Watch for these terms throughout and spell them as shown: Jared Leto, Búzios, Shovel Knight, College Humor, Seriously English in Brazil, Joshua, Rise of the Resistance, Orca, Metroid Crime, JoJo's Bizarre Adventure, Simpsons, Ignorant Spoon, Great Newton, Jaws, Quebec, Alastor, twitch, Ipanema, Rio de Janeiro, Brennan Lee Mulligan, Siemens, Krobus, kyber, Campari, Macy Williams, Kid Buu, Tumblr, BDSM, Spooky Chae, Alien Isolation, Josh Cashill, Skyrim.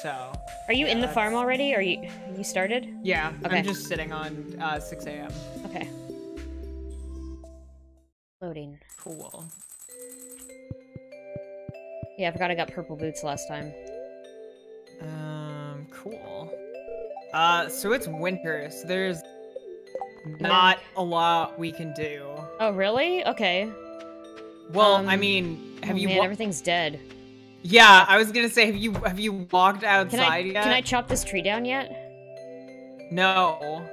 So. Are you in the farm already? Are you started? Yeah, okay. I'm just sitting on 6 a.m. Okay. Loading. Cool. Yeah, I forgot I got purple boots last time. Cool. So it's winter, so there's not a lot we can do. Oh, really? Okay. Well, I mean, have you? Man, everything's dead. Yeah, I was gonna say, have you walked outside yet? Can I chop this tree down yet? No.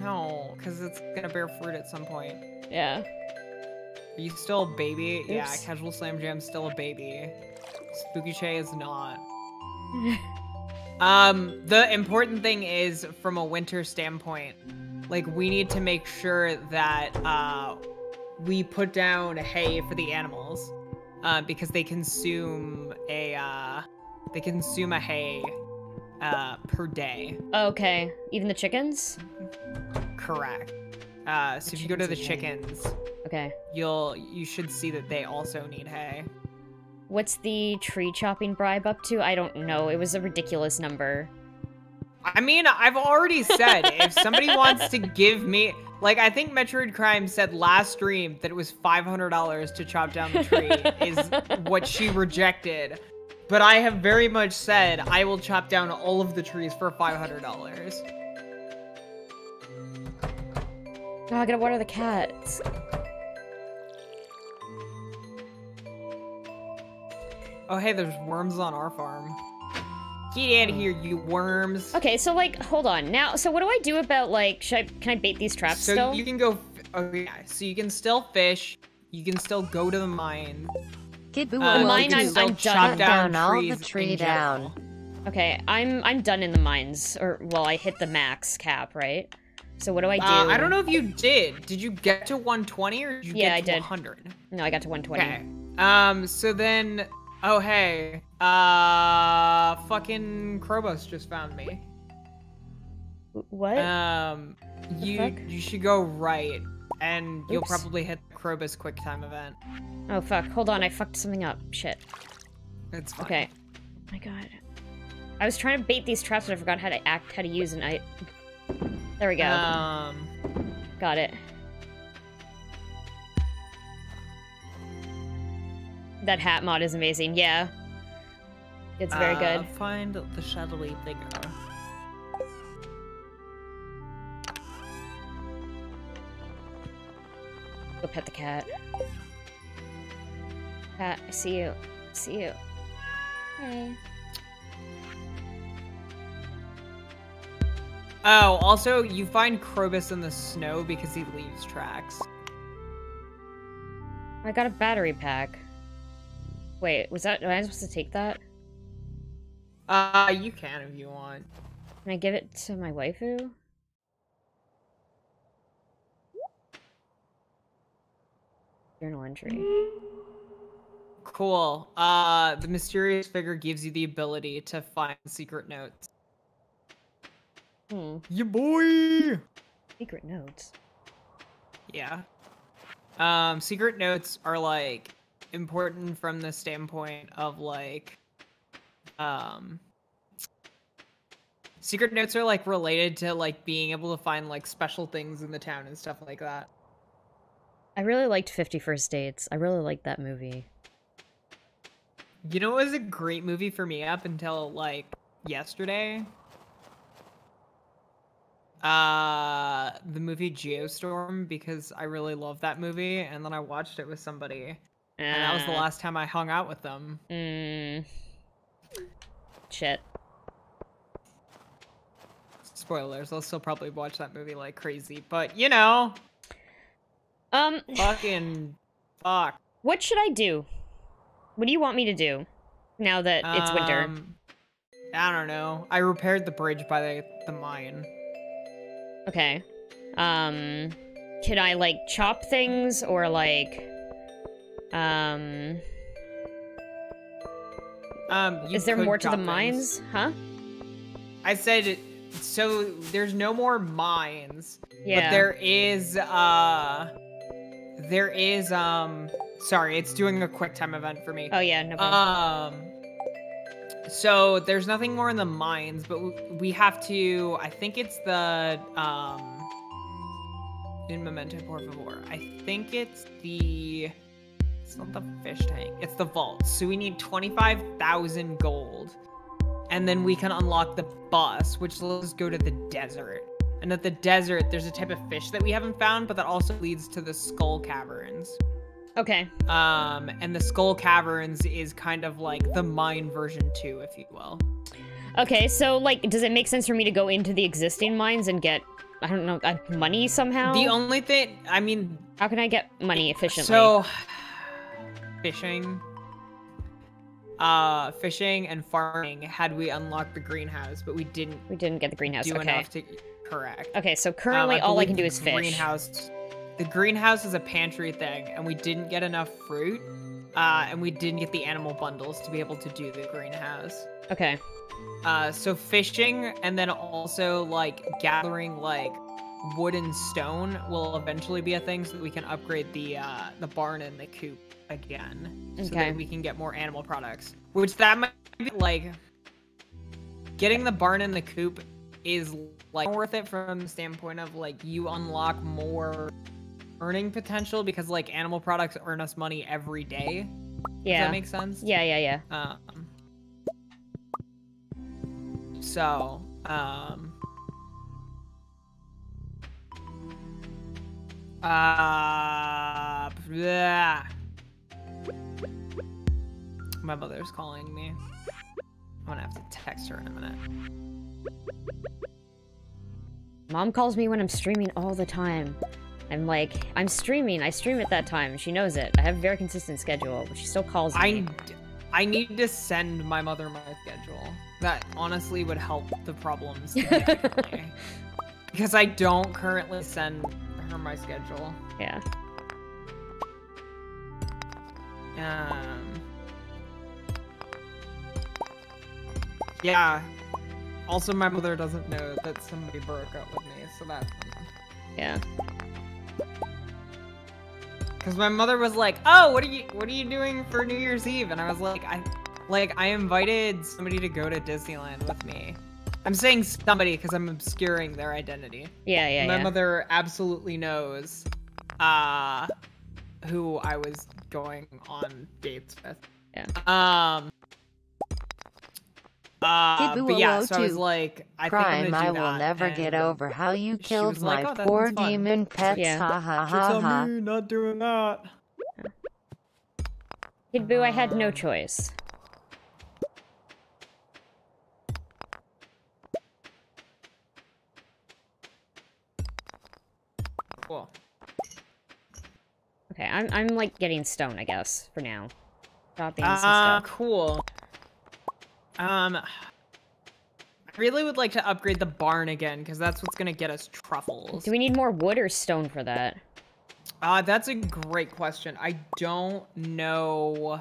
No, because it's gonna bear fruit at some point. Yeah. Are you still a baby? Oops. Yeah, Casual Slam Jam's still a baby. Spooky Chae is not. The important thing is, from a winter standpoint, like, we need to make sure that we put down hay for the animals, because they consume a hay per day. Okay, even the chickens? Correct. So if you go to the chickens, okay, you should see that they also need hay. What's the tree chopping bribe up to? I don't know. It was a ridiculous number. I mean, I've already said, if somebody wants to give me... Like, I think Metroid Crime said last stream that it was $500 to chop down the tree is what she rejected. But I have very much said, I will chop down all of the trees for $500. Oh, I gotta water the cats. Oh, hey, there's worms on our farm. Get out of here, you worms. Okay, so, like, hold on. Now, so what do I do about, like, can I bait these traps still? So you can go, oh yeah, so you can still fish, you can still go to the mine. Kid Buu will chop down all the tree down. Okay, I'm done in the mines, or, well, I hit the max cap, right? So what do I do? I don't know if you did. Did you get to 120, or did you get to 100? No, I got to 120. Okay, so then... Oh, hey, fucking Krobos just found me. What? You should go right, and oops, you'll probably hit the Krobos quick time event. Oh, fuck. Hold on, I fucked something up. Shit. It's fine. Okay. Oh my god. I was trying to bait these traps, but I forgot how to use an there we go. Got it. That hat mod is amazing, yeah. It's very good. Find the shadowy figure. Go pet the cat. Cat, I see you. I see you. Hey. Oh, also, you find Krobus in the snow because he leaves tracks. I got a battery pack. Wait, am I supposed to take that? You can if you want. Can I give it to my waifu? Journal entry. Cool. The mysterious figure gives you the ability to find secret notes. Hmm. Yeah, boy! Secret notes? Yeah. Secret notes are like... important from the standpoint of, like, secret notes are, like, related to, like, being able to find, like, special things in the town and stuff like that. I really liked 50 First Dates. I really liked that movie. You know, it was a great movie for me up until, like, yesterday. The movie Geostorm, because I really love that movie, and then I watched it with somebody. And that was the last time I hung out with them. Mm. Shit. Spoilers, I'll still probably watch that movie like crazy, but you know. Fucking fuck. What should I do? What do you want me to do now that it's winter? I don't know. I repaired the bridge by the mine. Okay. Can I, like, chop things or, like... is there more to the mines? Huh? I said so there's no more mines. Yeah. But there is sorry, it's doing a quick time event for me. Oh yeah, no problem. So there's nothing more in the mines, but we have to, I think it's the, in Memento Por Favor, I think it's the, it's not the fish tank, it's the vault. So we need 25,000 gold. And then we can unlock the bus, which lets us go to the desert. And at the desert, there's a type of fish that we haven't found, but that also leads to the Skull Caverns. Okay. And the Skull Caverns is kind of like the mine version 2, if you will. Okay, so like, does it make sense for me to go into the existing mines and get, I don't know, money somehow? The only thing, I mean... How can I get money efficiently? So, fishing. Fishing and farming had we unlocked the greenhouse, but we didn't. We didn't get the greenhouse, do okay. Enough to, correct. Okay, so currently all I can do is fish. The greenhouse is a pantry thing, and we didn't get enough fruit, and we didn't get the animal bundles to be able to do the greenhouse. Okay. So fishing, and then also, like, gathering, like, wood and stone will eventually be a thing so that we can upgrade the barn and the coop again. Okay. So that we can get more animal products. Which that might be, like, getting the barn and the coop is, like, worth it from the standpoint of, like, you unlock more earning potential because, like, animal products earn us money every day. Yeah. Does that make sense? Yeah, yeah, yeah. Bleh. My mother's calling me. I'm gonna have to text her in a minute. Mom calls me when I'm streaming all the time. I'm like, I'm streaming. I stream at that time. She knows it. I have a very consistent schedule, but she still calls me. I need to send my mother my schedule. That honestly would help the problems. Because I don't currently send her my schedule. Yeah. Yeah. Also, my mother doesn't know that somebody broke up with me, so that's... Yeah. Because my mother was like, "Oh, what are you doing for New Year's Eve?" And I was like, I invited somebody to go to Disneyland with me. I'm saying somebody because I'm obscuring their identity. Yeah, yeah, my mother absolutely knows who I was going on dates with. Yeah. But yeah, so I was like, I think I'm gonna do that. I will never get over how you killed my poor demon pets. Ha ha ha ha. It's on me, not doing that. Kid Buu, I had no choice. Cool. Okay, I'm like getting stone, I guess, for now. Dropping some stuff. Cool. I really would like to upgrade the barn again, because that's what's gonna get us truffles. Do we need more wood or stone for that? That's a great question. I don't know.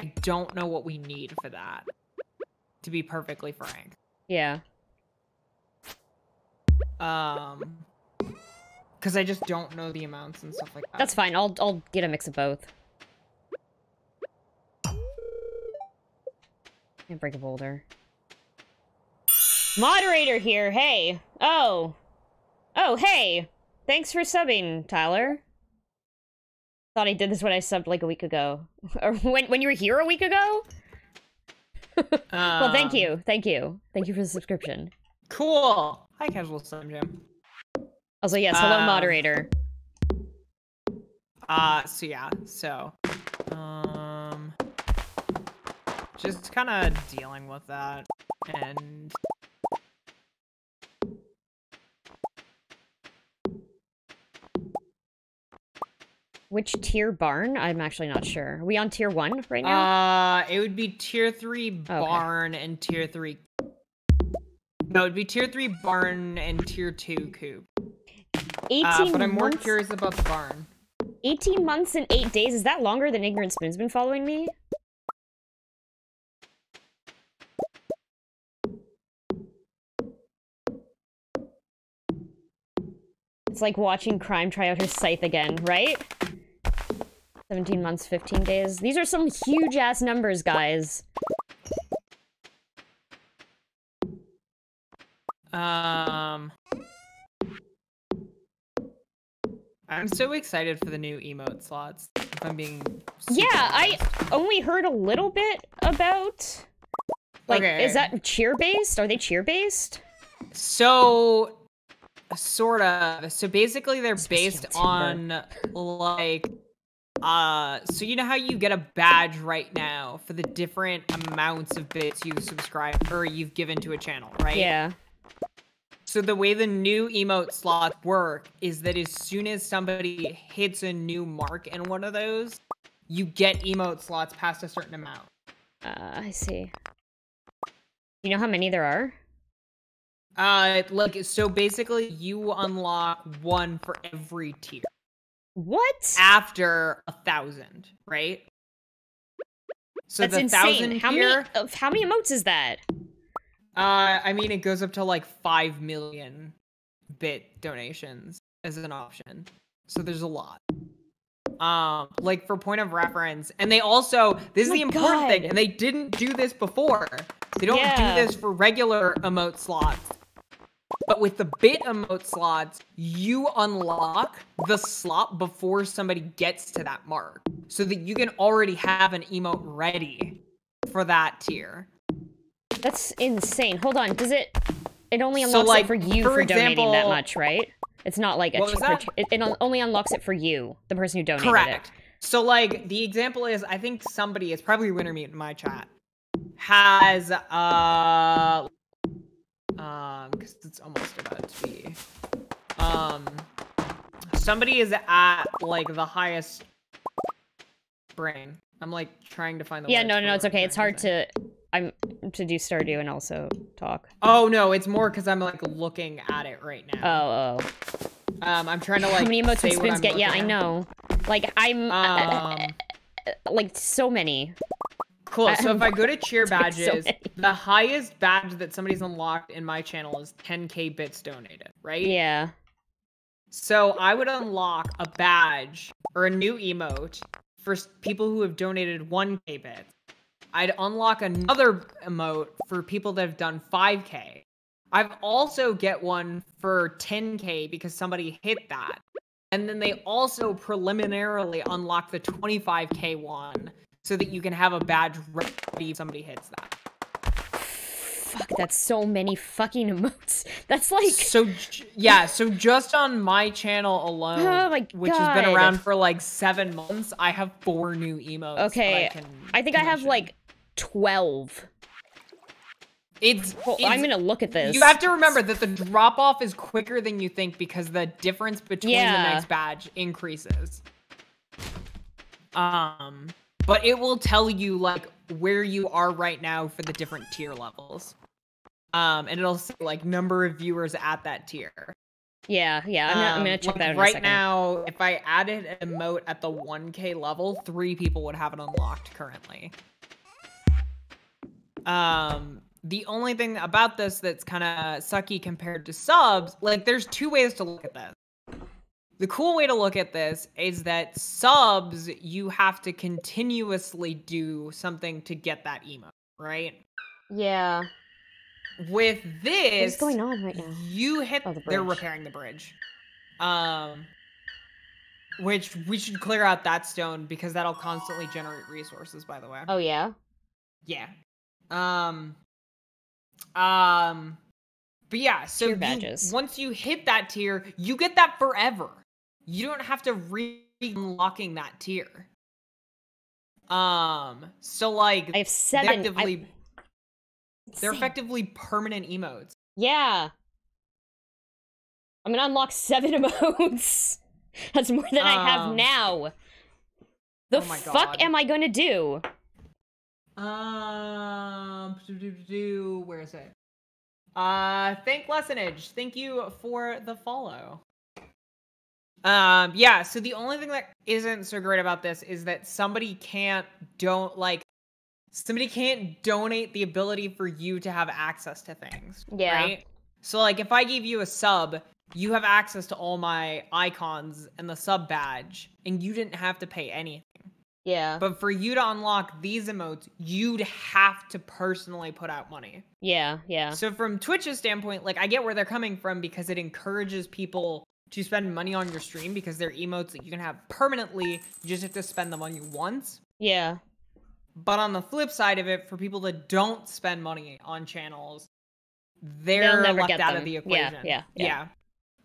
I don't know what we need for that, to be perfectly frank. Yeah. Because I just don't know the amounts and stuff like that. That's fine. I'll get a mix of both. And break a boulder. Moderator here, hey! Oh! Oh, hey! Thanks for subbing, Tyler. Thought I did this when I subbed like a week ago. Or when you were here a week ago? Well, thank you, thank you. Thank you for the subscription. Cool! Hi, Casual Slim Jim. Also, yes, hello, moderator. So yeah, so... just kind of dealing with that, and which tier barn? I'm actually not sure. Are we on tier 1 right now? It would be tier 3 barn and tier 3. No, it'd be tier 3 barn and tier 2 coop. 18 but I'm more curious about the barn. 18 months and 8 days. Is that longer than Ignorant Spoon's been following me? It's like watching Crime try out her scythe again, right? 17 months, 15 days. These are some huge-ass numbers, guys. I'm so excited for the new emote slots. If I'm being super honest. I only heard a little bit about. Like, is that cheer based? Are they cheer based? So, sort of. So basically, they're based on like. So you know how you get a badge right now for the different amounts of bits you've subscribed or you've given to a channel, right? Yeah. So the way the new emote slots work is that as soon as somebody hits a new mark in one of those, you get emote slots past a certain amount. I see. You know how many there are? Like, so basically you unlock one for every tier. What? After 1,000, right? So that's insane. How many emotes is that? I mean, it goes up to like 5 million bit donations as an option. So there's a lot. Like for point of reference, and they also this is the important thing, and they didn't do this before. They don't do this for regular emote slots. But with the bit emote slots, you unlock the slot before somebody gets to that mark, so that you can already have an emote ready for that tier. That's insane. Hold on, does it? It only unlocks it for you for donating that much, right? It's not like it only unlocks it for you, the person who donated it. So like the example is, I think somebody, it's probably Wintermute in my chat, has because it's almost about to be. Somebody is at like the highest brain. I'm like trying to find the. Yeah, no, it's okay. It's hard to. I'm to do Stardew and also talk. Oh no, it's more because I'm like looking at it right now. Oh. I'm trying to like. How many emotes do spoons get? Yeah, I know. Like I'm like so many. Cool, so if I go to cheer badges, the highest badge that somebody's unlocked in my channel is 10k bits donated, right? Yeah. So I would unlock a badge or a new emote for people who have donated 1k bits. I'd unlock another emote for people that have done 5k. I've also get one for 10k because somebody hit that. And then they also preliminarily unlock the 25k one, so that you can have a badge ready if somebody hits that. Fuck, that's so many fucking emotes. That's like... So, yeah, so just on my channel alone, which has been around for like 7 months, I have 4 new emotes. Okay, I think I have like 12. Well, I'm gonna look at this. You have to remember that the drop-off is quicker than you think because the difference between the next badge increases. But it will tell you like where you are right now for the different tier levels. And it'll say like number of viewers at that tier. Yeah, I'm gonna check that out in a second. Right now, if I added an emote at the 1k level, 3 people would have it unlocked currently. The only thing about this that's kind of sucky compared to subs, like there's 2 ways to look at this. The cool way to look at this is that subs, you have to continuously do something to get that emote, right? Yeah. With this, what's going on right now? You hit. Oh, they're repairing the bridge. Which we should clear out that stone because that'll constantly generate resources. By the way. Oh yeah. Yeah. But yeah, so once you hit that tier, you get that forever. You don't have to re-unlocking that tier. So like I have 7 effectively, they're effectively permanent emotes. Yeah. I'm gonna unlock 7 emotes. That's more than I have now. The fuck am I gonna do? Where is it? Thank Lessonage. Thank you for the follow. Yeah, so the only thing that isn't so great about this is that somebody can't donate the ability for you to have access to things. Yeah. Right? So like if I give you a sub, you have access to all my icons and the sub badge, and you didn't have to pay anything. Yeah. But for you to unlock these emotes, you'd have to personally put out money. Yeah, yeah. So from Twitch's standpoint, like, I get where they're coming from because it encourages people to spend money on your stream because they're emotes that you can have permanently. You just have to spend the money once. Yeah. But on the flip side of it, for people that don't spend money on channels, they're left out of the equation. Yeah.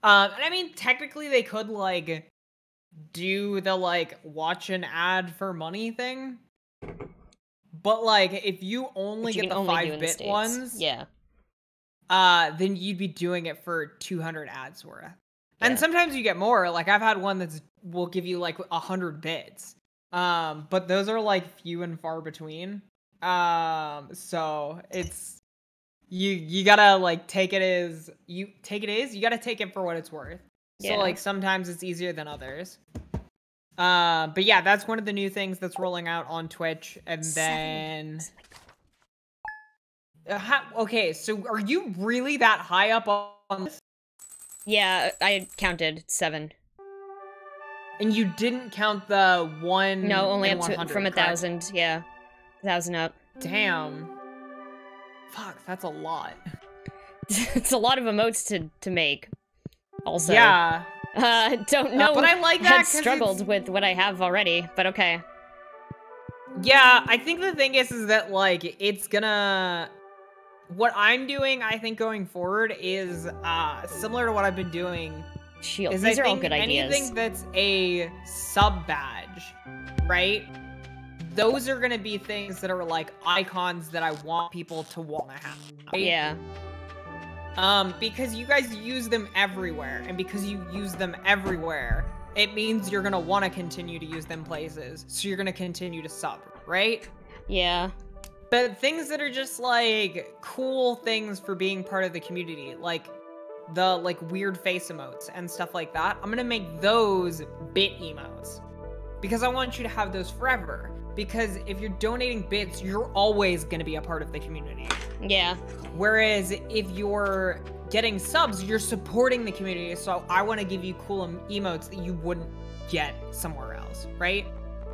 And I mean, technically they could, like, do the, like, watch an ad for money thing. But, like, if you only get the 5-bit ones, yeah, then you'd be doing it for 200 ads worth. Yeah. And sometimes you get more. Like, I've had one that will give you, like, 100 bits. But those are, like, few and far between. So it's... You gotta, like, you gotta take it for what it's worth. Yeah. So, like, sometimes it's easier than others. But yeah, that's one of the new things that's rolling out on Twitch. And then... okay, so are you really that high up on this? Yeah, I counted 7. And you didn't count the 1 No, only up to, from 1,000, yeah. 1,000 up. Damn. Fuck, that's a lot. It's a lot of emotes to make. Also, yeah. Don't know. But I like that. I've struggled with what I have already, but okay. Yeah, I think the thing is that, like, it's gonna. What I'm doing, I think, going forward is similar to what I've been doing. Shield. These are all good ideas. Anything that's a sub badge, right? Those are going to be things that are, like, icons that I want people to want to have. Right? Yeah. Because you guys use them everywhere, and because you use them everywhere, it means you're going to want to continue to use them places, so you're going to continue to sub, right? Yeah. But things that are just, like, cool things for being part of the community, like the, like, weird face emotes and stuff like that, I'm going to make those bit emotes. Because I want you to have those forever. Because if you're donating bits, you're always going to be a part of the community. Yeah. Whereas if you're getting subs, you're supporting the community. So I want to give you cool emotes that you wouldn't get somewhere else, right?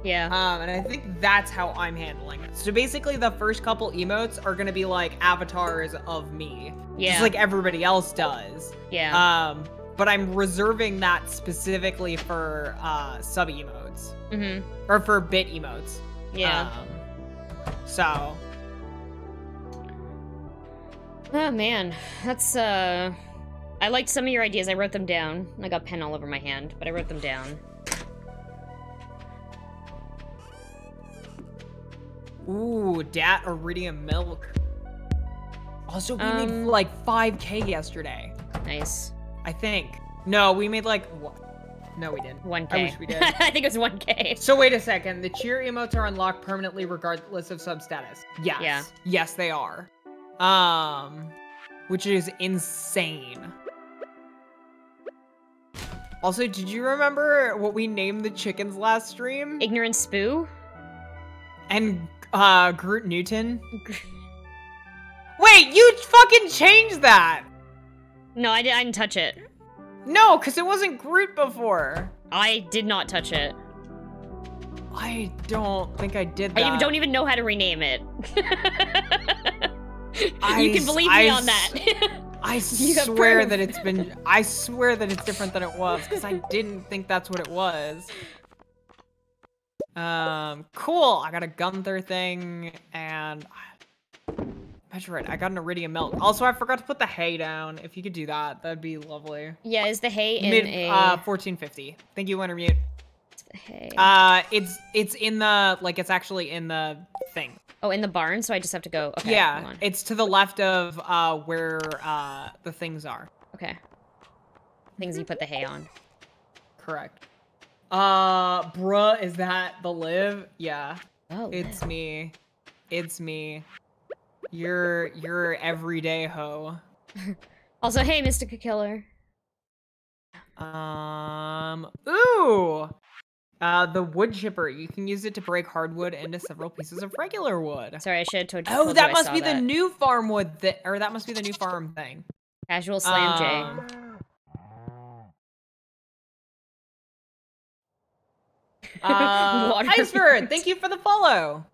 Yeah. And I think that's how I'm handling it. So basically the first couple emotes are going to be like avatars of me. Yeah. Just like everybody else does. Yeah. But I'm reserving that specifically for sub emotes. Mm-hmm. Or for bit emotes. Yeah. So. Oh, man. That's, I liked some of your ideas. I wrote them down. I got pen all over my hand, but I wrote them down. Ooh, Dat Iridium Milk. Also, we made, like, 5K yesterday. Nice. I think. No, we made, like, what? No, we didn't. 1K. I wish we did. I think it was 1K. So wait a second. The cheer emotes are unlocked permanently regardless of sub status. Yes. Yeah. Yes, they are. Which is insane. Also, did you remember what we named the chickens last stream? Ignorant Spoon? And, Great Newton? Wait, you fucking changed that! No, I didn't touch it. No, because it wasn't Groot before. I did not touch it. I don't think I did that. I don't even know how to rename it. You can believe me on that. I swear that it's been... I swear that it's different than it was, because I didn't think that's what it was. Cool. I got a Gunther thing, and... Metroid, I got an Iridium Melt. Also, I forgot to put the hay down. If you could do that, that'd be lovely. Yeah, is the hay in a... 1450. Thank you, Wintermute. It's the hay. It's in the... Like, it's actually in the thing. Oh, in the barn? So I just have to go... Okay, yeah, it's to the left of where the things are. Okay. Things you put the hay on. Correct. Bruh, is that the live? Yeah. Oh, it's me. It's me. You're everyday hoe. Also, hey, Mystica Killer. Ooh! The wood chipper. You can use it to break hardwood into several pieces of regular wood. Sorry, I should have told you. Oh, that must be the new farm wood thing, or that must be the new farm thing. Casual slam J. Iceberg, thank you for the follow.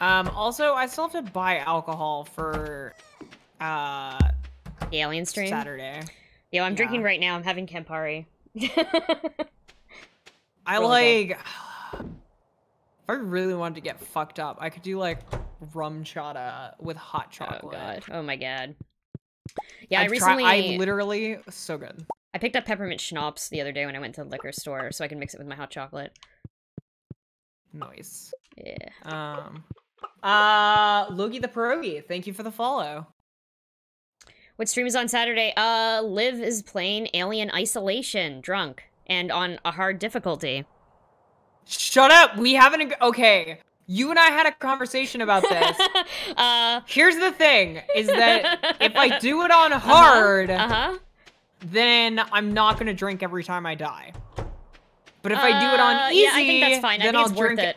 Also, I still have to buy alcohol for the Alien stream Saturday. Yo, I'm drinking right now. I'm having Campari. I like... If I really wanted to get fucked up, I could do like rum chata with hot chocolate. Oh god. Oh my god. Yeah, I recently so good. I picked up peppermint schnapps the other day when I went to the liquor store, so I can mix it with my hot chocolate. Nice. Yeah. Logie the Pierogi, thank you for the follow. What stream is on Saturday? Liv is playing Alien Isolation, drunk, and on a hard difficulty. Shut up! We haven't... Okay. You and I had a conversation about this. Here's the thing, is that if I do it on hard, then I'm not going to drink every time I die. But if I do it on easy, yeah, I think that's fine. Then I'll drink it.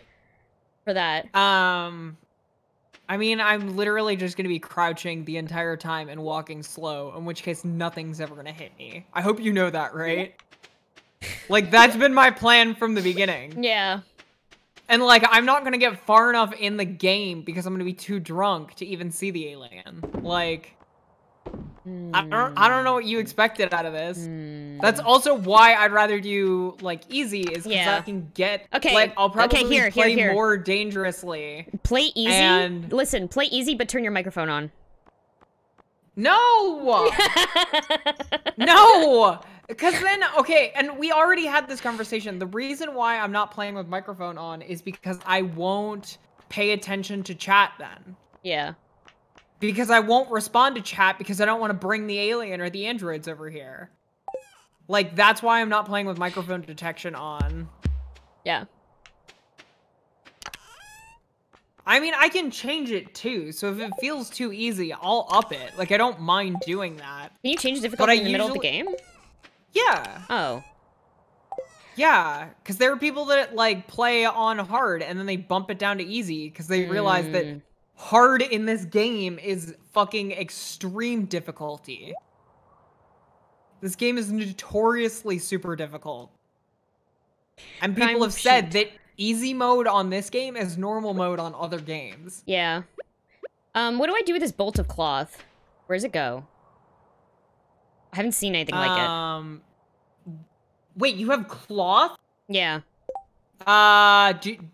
For that. I mean, I'm literally just going to be crouching the entire time and walking slow, in which case nothing's ever going to hit me. I hope you know that, right? Like, that's been my plan from the beginning. Yeah. And, like, I'm not going to get far enough in the game because I'm going to be too drunk to even see the alien. Like, I don't know what you expected out of this. That's also why I'd rather do, like, easy is because I can get... Okay, like, I'll probably play more dangerously. Play easy? And... Listen, play easy, but turn your microphone on. No! No! Because then, okay, and we already had this conversation. The reason why I'm not playing with microphone on is because I won't pay attention to chat then. Yeah. Because I won't respond to chat because I don't want to bring the alien or the androids over here. Like, that's why I'm not playing with microphone detection on. Yeah. I mean, I can change it too, so if it feels too easy, I'll up it. Like, I don't mind doing that. Can you change difficulty in the middle of the game? Yeah. Oh. Yeah, because there are people that, like, play on hard, and then they bump it down to easy, because they realize that hard in this game is fucking extreme difficulty. This game is notoriously super difficult. And people have said that easy mode on this game is normal mode on other games. Yeah. What do I do with this bolt of cloth? Where does it go? I haven't seen anything like it. Wait, you have cloth? Yeah.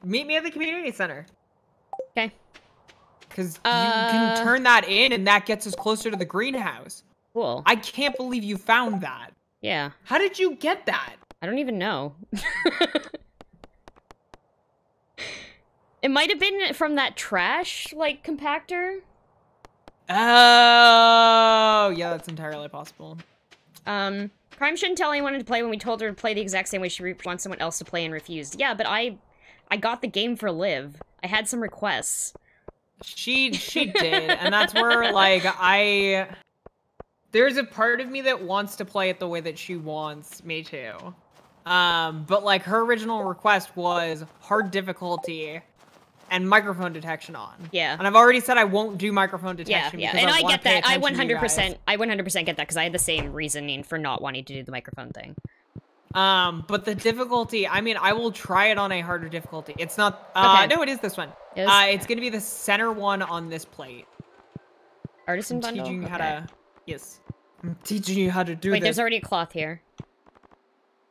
Meet me at the community center. Okay. Because you can turn that in and that gets us closer to the greenhouse. Cool. I can't believe you found that. Yeah. How did you get that? I don't even know. It might have been from that trash, like, compactor. Oh, yeah, that's entirely possible. Prime shouldn't tell anyone to play when we told her to play the exact same way she wants someone else to play and refused. Yeah, but I got the game for Liv. I had some requests. She did, and that's where, like, there's a part of me that wants to play it the way that she wants me to. But, like, her original request was hard difficulty and microphone detection on. Yeah. And I've already said I won't do microphone detection because and I get that. I 100% get that because I had the same reasoning for not wanting to do the microphone thing. But the difficulty, I mean, I will try it on a harder difficulty. It's not, okay. No, it is this one. It is? It's going to be the center one on this plate. Artisan bundle? Teaching you how to, yes. I'm teaching you how to do this. Wait, there's already a cloth here.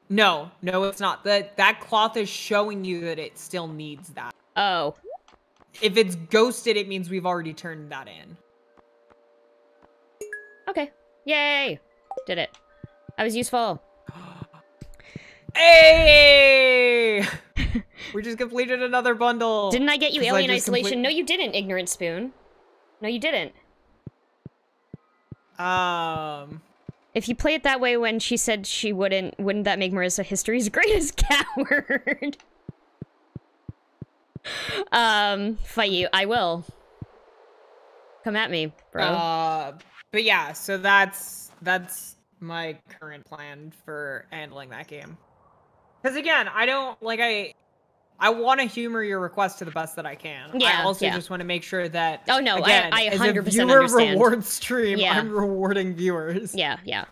No, no, it's not. That cloth is showing you that it still needs that. Oh. If it's ghosted, it means we've already turned that in. Okay. Yay! Did it. I was useful. Hey! We just completed another bundle. Didn't I get you Alien Isolation? No, you didn't, Ignorant Spoon. No, you didn't. If you play it that way when she said she wouldn't that make Marissa history's greatest coward? Fight you. I will. Come at me, bro. But yeah, so that's my current plan for handling that game. Because again, I don't, like, I want to humor your request to the best that I can. Yeah, I also just want to make sure that, oh no, again, I 100% understand. As a viewer reward stream, I'm rewarding viewers. Yeah, yeah.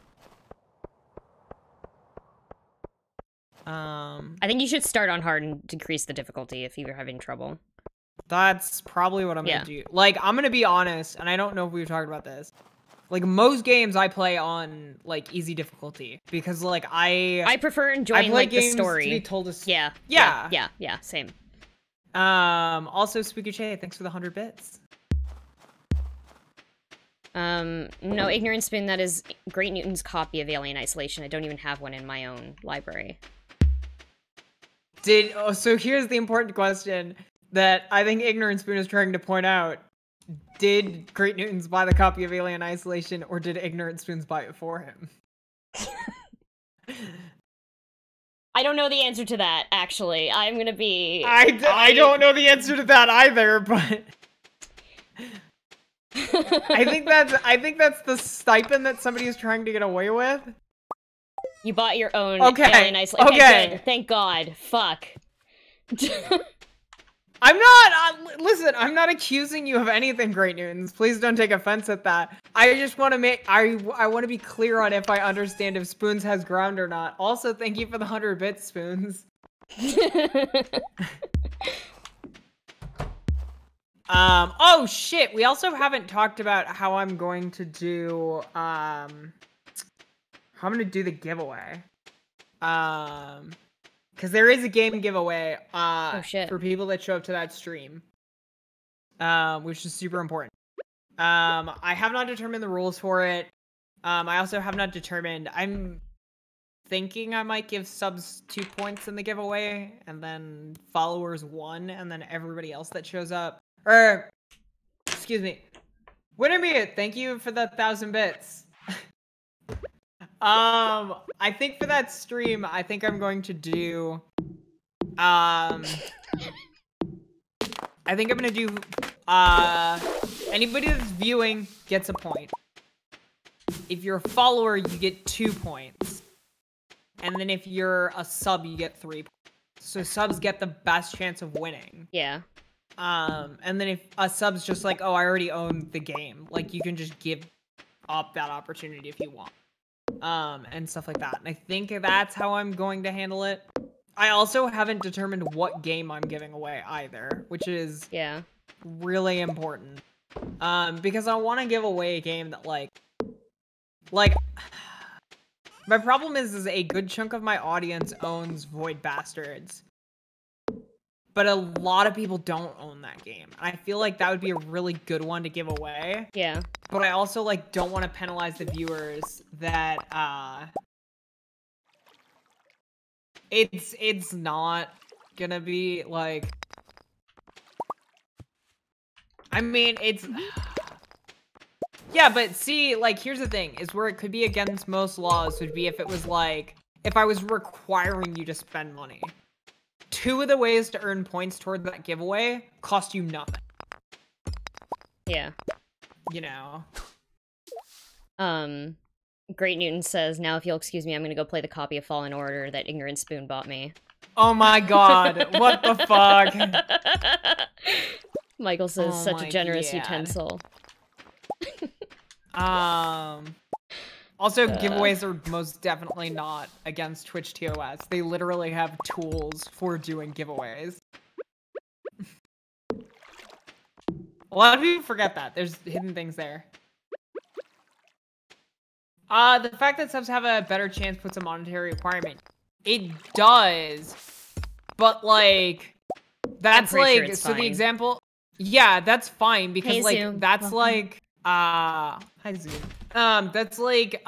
I think you should start on hard and decrease the difficulty if you're having trouble. That's probably what I'm gonna do. Like, I'm gonna be honest, and I don't know if we've talked about this. Like, most games I play on, like, easy difficulty. Because, like, I prefer enjoying, like, the story. To be told a story. Yeah. Yeah. Yeah. Yeah. Same. Also, Spooky Chae, thanks for the 100 bits. No, Ignorant Spoon, that is Great Newton's copy of Alien Isolation. I don't even have one in my own library. Oh, so here's the important question that I think Ignorant Spoon is trying to point out. Did Great Newton's buy the copy of Alien Isolation, or did Ignorant Spoons buy it for him? I don't know the answer to that, actually. I'm gonna be... I don't know the answer to that either, but... I think that's the stipend that somebody is trying to get away with. You bought your own Alien Isolation. Okay, good. Thank God. Fuck. I'm not, listen, I'm not accusing you of anything, Great Newtons. Please don't take offense at that. I just want to make, I want to be clear on if I understand if Spoons has ground or not. Also, thank you for the 100 bits, Spoons. Oh shit, we also haven't talked about how I'm going to do, how I'm going to do the giveaway. Because there is a game giveaway for people that show up to that stream, which is super important. I have not determined the rules for it. I also have not determined. I'm thinking I might give subs 2 points in the giveaway, and then followers 1, and then everybody else that shows up. Or, excuse me. Wintermute, thank you for the 1,000 bits. I think for that stream, I think I'm going to do, I think I'm gonna do, anybody that's viewing gets a point. If you're a follower, you get 2 points. And then if you're a sub, you get 3 points. So subs get the best chance of winning. Yeah. And then if a sub's just like, oh, I already own the game. Like, you can just give up that opportunity if you want. And stuff like that. And I think that's how I'm going to handle it. I also haven't determined what game I'm giving away either, which is really important. Because I want to give away a game that like my problem is a good chunk of my audience owns Void Bastards. But a lot of people don't own that game. And I feel like that would be a really good one to give away. Yeah. But I also, like, don't want to penalize the viewers that, it's not gonna be, like... I mean, it's... Yeah, but see, like, here's the thing, is where it could be against most laws would be if it was, like, if I was requiring you to spend money. 2 of the ways to earn points toward that giveaway cost you nothing. Yeah. You know. Great Newton says, now if you'll excuse me, I'm gonna go play the copy of Fallen Order that Ignorant Spoon bought me. Oh my god, what the fuck? Michael says, oh, such a generous utensil. Also, giveaways are most definitely not against Twitch TOS. They literally have tools for doing giveaways. A lot of people forget that. There's hidden things there. The fact that subs have a better chance puts a monetary requirement. It does. But, like, that's like... So the example... Yeah, that's fine, because, like, that's like... Hi, Zoom. That's like,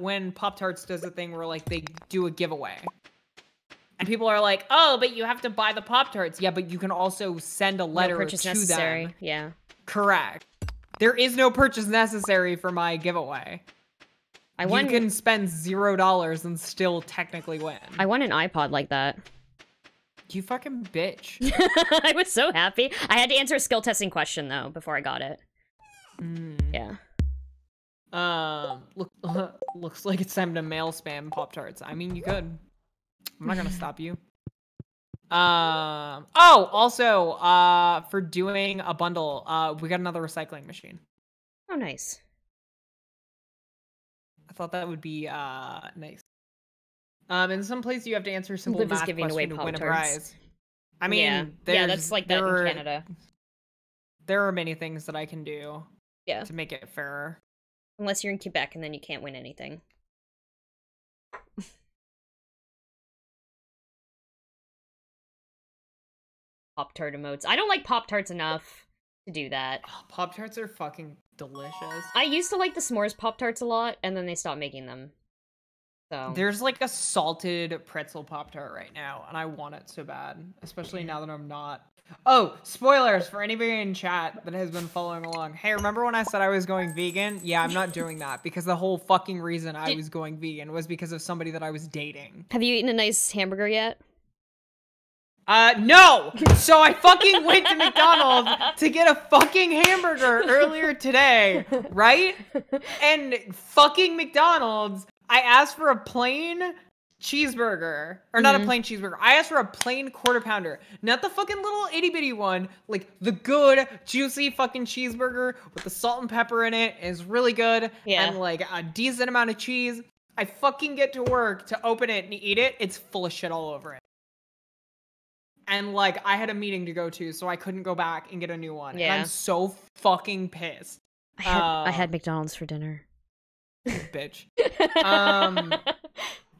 when Pop-Tarts does a thing where, like, they do a giveaway. And people are like, oh, but you have to buy the Pop-Tarts. Yeah, but you can also send a letter to them. Yeah. Correct. There is no purchase necessary for my giveaway. You can spend $0 and still technically win. I want an iPod like that. You fucking bitch. I was so happy. I had to answer a skill testing question, though, before I got it. Mm. Yeah. Looks like it's time to mail spam Pop-Tarts. I mean, you could. I'm not gonna stop you. Oh, also, for doing a bundle, we got another recycling machine. Oh, nice. I thought that would be, nice. In some places you have to answer simple math questions to win a prize. I mean, yeah, that's like that in Canada. There are many things that I can do to make it fairer. Unless you're in Quebec, and then you can't win anything. Pop-Tart emotes. I don't like Pop-Tarts enough to do that. Oh, Pop-Tarts are fucking delicious. I used to like the s'mores Pop-Tarts a lot, and then they stopped making them. So. There's like a salted pretzel Pop-Tart right now, and I want it so bad. Especially now that I'm not. Oh, spoilers for anybody in chat that has been following along. Hey, remember when I said I was going vegan? Yeah, I'm not doing that, because the whole fucking reason I was going vegan was because of somebody that I was dating. Have you eaten a nice hamburger yet? No! So I fucking went to McDonald's to get a fucking hamburger earlier today, right? And fucking McDonald's, I asked for a plain cheeseburger. Or not a plain cheeseburger. I asked for a plain quarter pounder. Not the fucking little itty bitty one. Like the good, juicy fucking cheeseburger with the salt and pepper in it is really good. Yeah. And like a decent amount of cheese. I fucking get to work to open it and eat it. It's full of shit all over it. And, like, I had a meeting to go to, so I couldn't go back and get a new one. Yeah. And I'm so fucking pissed. I had McDonald's for dinner. Bitch.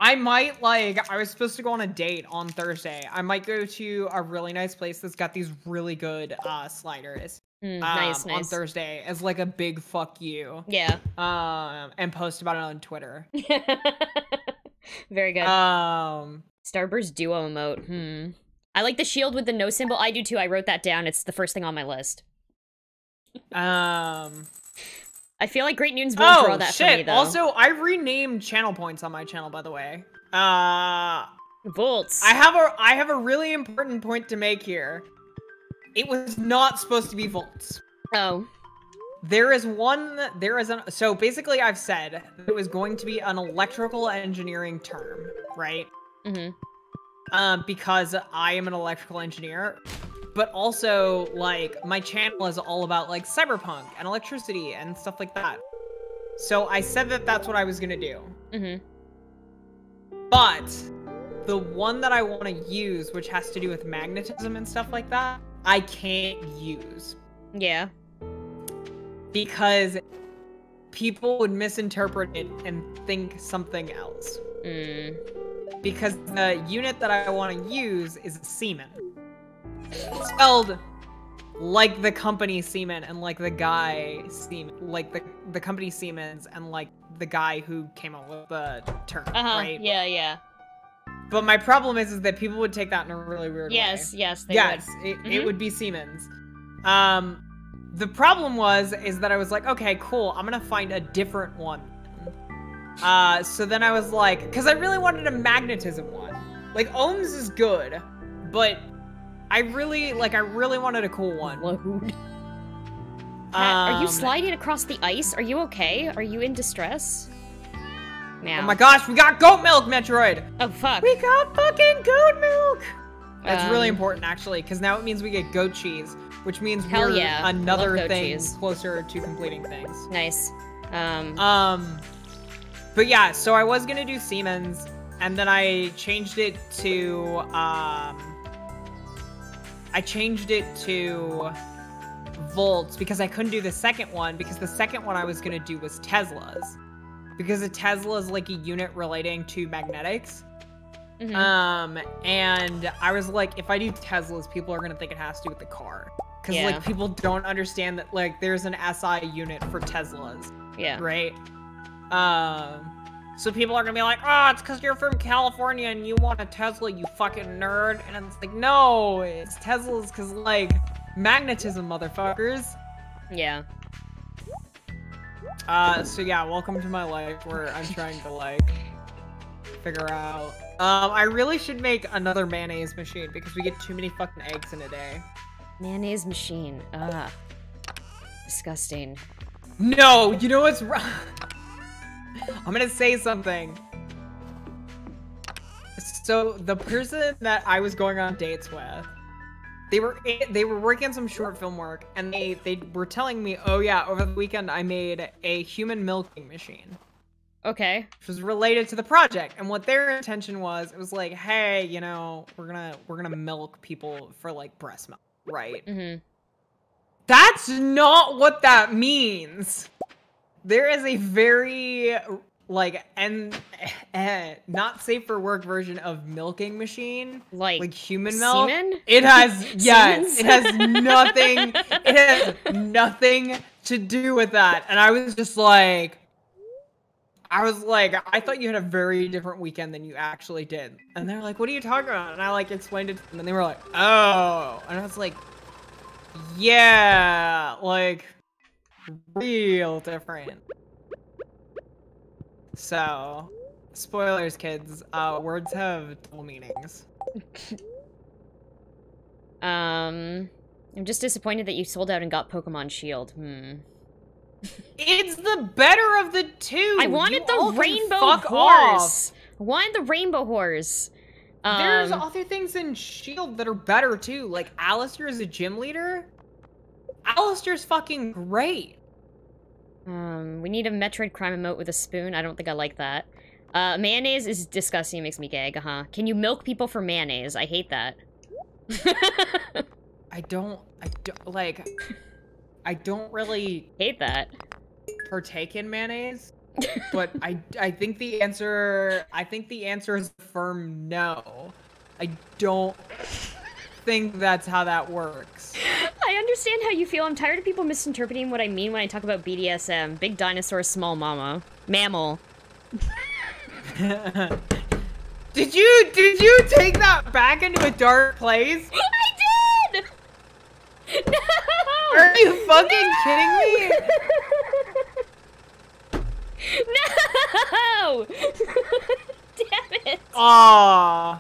I might, like, I was supposed to go on a date on Thursday. I might go to a really nice place that's got these really good sliders. Nice. On Thursday as, like, a big fuck you. Yeah. And post about it on Twitter. Very good. Starburst duo emote. I like the shield with the no symbol. I do too. I wrote that down. It's the first thing on my list. I feel like Great Newton's won't draw that for me, though. Also, I renamed channel points on my channel, by the way. Volts. I have a really important point to make here. It was not supposed to be volts. Oh. So basically I've said it was going to be an electrical engineering term, right? Mm-hmm. Because I am an electrical engineer, but also, like, my channel is all about, like, cyberpunk and electricity and stuff like that. So I said that that's what I was gonna do. But the one that I want to use, which has to do with magnetism and stuff like that, I can't use. Yeah. Because people would misinterpret it and think something else. Because the unit that I want to use is semen. Spelled like the company semen and like the guy semen. Like the company Siemens and like the guy who came up with the term, right? Yeah, yeah. But my problem is that people would take that in a really weird way. Yes, they would. It would be Siemens. The problem is that I was like, okay, cool, I'm gonna find a different one. So then I was like, because I really wanted a magnetism one. Like, ohms is good, but I really wanted a cool one. Load. Kat, are you sliding across the ice? Are you okay? Are you in distress? Now. Oh my gosh, we got goat milk, Metroid! Oh, fuck. We got fucking goat milk! That's really important, actually, because now it means we get goat cheese, which means we're another thing closer to completing things. Nice. But yeah, so I was gonna do Siemens, and then I changed it to, volts, because I couldn't do the second one, because the second one I was gonna do was Teslas. Because a Tesla is like a unit relating to magnetics. And I was like, if I do Teslas, people are gonna think it has to do with the car. Because, like, people don't understand that, like, there's an SI unit for Teslas. Yeah. Right? So people are gonna be like, oh, it's because you're from California and you want a Tesla, you fucking nerd. And it's like, no, it's Teslas because, like, magnetism, motherfuckers. Yeah. So yeah, welcome to my life where I'm trying to, like, figure out. I really should make another mayonnaise machine because we get too many fucking eggs in a day. Mayonnaise machine. Ugh. Disgusting. No, you know what's wrong? I'm gonna say something. So the person that I was going on dates with, they were working on some short film work, and they were telling me, oh yeah, over the weekend I made a human milking machine. Okay. Which was related to the project, and what their intention was, it was like, hey, you know, we're gonna milk people for like breast milk, right? Mm-hmm. That's not what that means. There is a very like not safe for work version of milking machine, like human milk. Semen? It has yes, it has nothing. It has nothing to do with that. And I was just like. I thought you had a very different weekend than you actually did. And they're like, what are you talking about? And I like explained it to them and they were like, oh. And I was like, yeah, like real different. So spoilers, kids, words have double meanings. I'm just disappointed that you sold out and got Pokemon Shield. It's the better of the two. I wanted the rainbow horse. I wanted the rainbow horse. There's other things in Shield that are better too. Like Alastor is a gym leader. Alastor's fucking great. We need a Metroid Crime emote with a spoon. I don't think I like that. Mayonnaise is disgusting. It makes me gag. Can you milk people for mayonnaise? I hate that. I don't like. I don't really hate that. Partake in mayonnaise, but I think the answer is a firm no. I don't think that's how that works. I understand how you feel. I'm tired of people misinterpreting what I mean when I talk about BDSM. Big dinosaur, small mama, mammal. Did you take that back into a dark place? I did. No. Are you fucking kidding me? No! Damn it! Aww.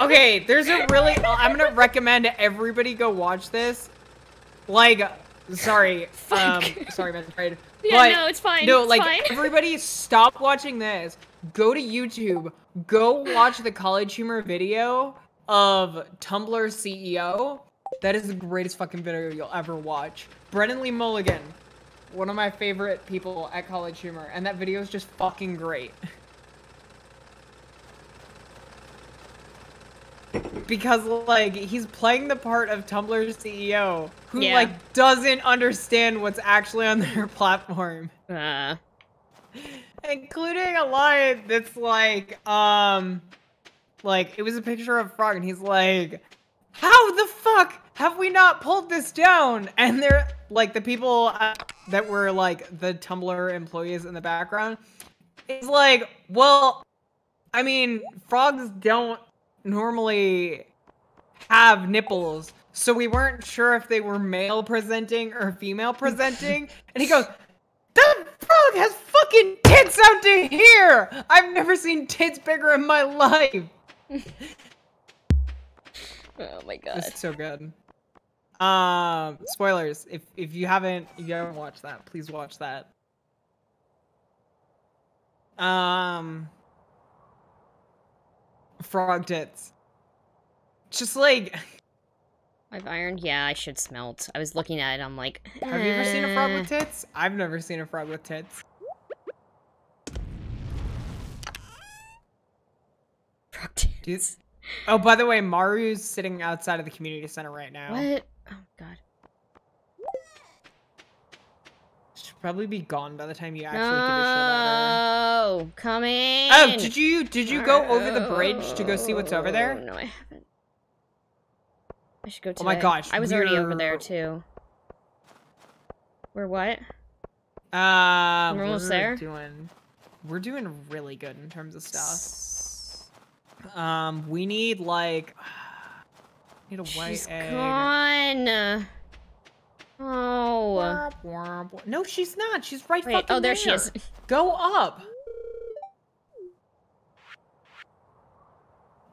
Okay, there's a really. I'm gonna recommend everybody go watch this. Like, sorry, sorry, Metroid. Yeah, but, no, it's fine. No, it's like fine. Everybody, stop watching this. Go to YouTube. Go watch the College Humor video of Tumblr CEO. That is the greatest fucking video you'll ever watch. Brennan Lee Mulligan, one of my favorite people at College Humor, and that video is just fucking great. Because, like, he's playing the part of Tumblr's CEO, who, like, doesn't understand what's actually on their platform. Including a line that's like, it was a picture of a frog, and he's like, how the fuck have we not pulled this down? And they're like the people that were like the Tumblr employees in the background. It's like, well, I mean, frogs don't normally have nipples. So we weren't sure if they were male presenting or female presenting. And he goes, that frog has fucking tits out to here. I've never seen tits bigger in my life. Oh my god. It's so good. Spoilers. If you haven't watched that, please watch that. Frog tits. Just like I've ironed. Yeah, I should smelt. I was looking at it, I'm like, have you ever seen a frog with tits? I've never seen a frog with tits. Frog tits. Oh, by the way, Maru's sitting outside of the community center right now. What? Oh, God. She'll probably be gone by the time you actually give a shit about her. Oh, come in. Oh, did you go over the bridge to go see what's over there? No, I haven't. I should go today. Oh, my gosh. I was already over there, too. We're what? We're almost there? We're doing really good in terms of stuff. We need like a white she's egg. Gone. Oh. No, she's not. She's right. Wait, fucking. Oh, there she is. Go up.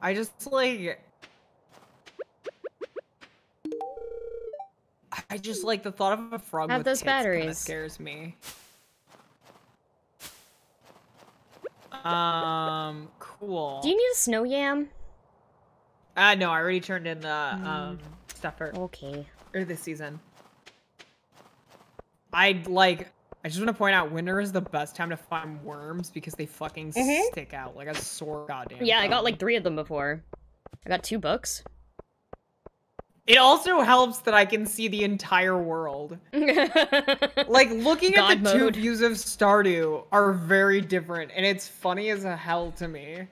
I just like. The thought of a frog with those tits batteries scares me. Cool. Do you need a snow yam? No, I already turned in the, stuffer. Okay. Or this season. I, like, I just want to point out, winter is the best time to find worms because they fucking stick out like a sore goddamn. Yeah, I got like 3 of them before. I got 2 books. It also helps that I can see the entire world. Like, looking at the two views of Stardew are very different, and it's funny as hell to me.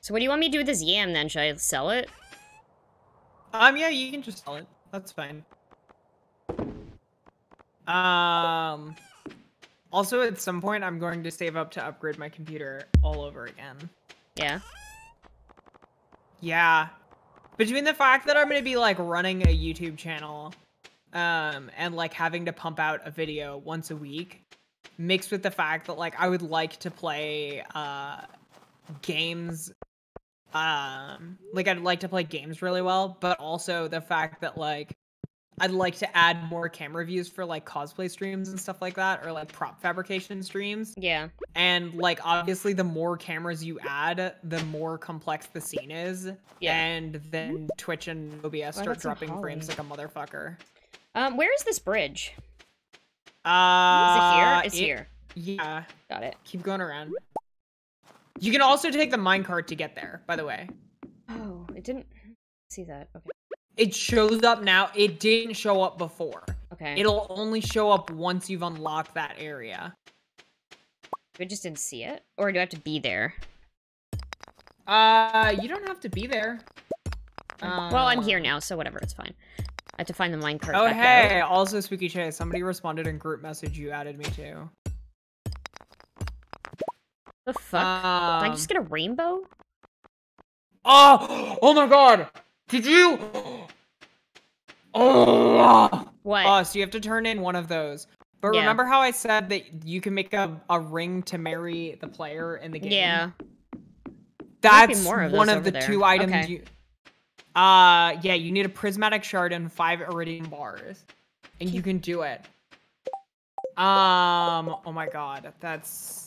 So what do you want me to do with this yam, then? Should I sell it? Yeah, you can just sell it. That's fine. Also, at some point, I'm going to save up to upgrade my computer all over again. Yeah? Yeah. Between the fact that I'm going to be, like, running a YouTube channel, and, like, having to pump out a video once a week, mixed with the fact that, like, I would like to play, games, like, I'd like to play games really well, but also the fact that, like, I'd like to add more camera views for, like, cosplay streams and stuff like that, or, like, prop fabrication streams. Yeah. And, like, obviously, the more cameras you add, the more complex the scene is. Yeah. And then Twitch and OBS start dropping frames like a motherfucker. Where is this bridge? Is it here? It's here. Yeah. Got it. Keep going around. You can also take the minecart to get there, by the way. Oh, it didn't see that. Okay. It shows up now. It didn't show up before. Okay. It'll only show up once you've unlocked that area. I just didn't see it? Or do I have to be there? You don't have to be there. Well, I'm here now, so whatever. It's fine. I have to find the minecart. Oh, hey! Out. Also, Spooky Chae, somebody responded in group message you added me to. The fuck? Did I just get a rainbow? Oh! Oh my god! Did you? Oh! What? Oh, so you have to turn in one of those. But yeah. Remember how I said that you can make a ring to marry the player in the game? Yeah. That's one of the two items you... yeah, you need a prismatic shard and 5 iridium bars. And you can do it. Oh my god, that's...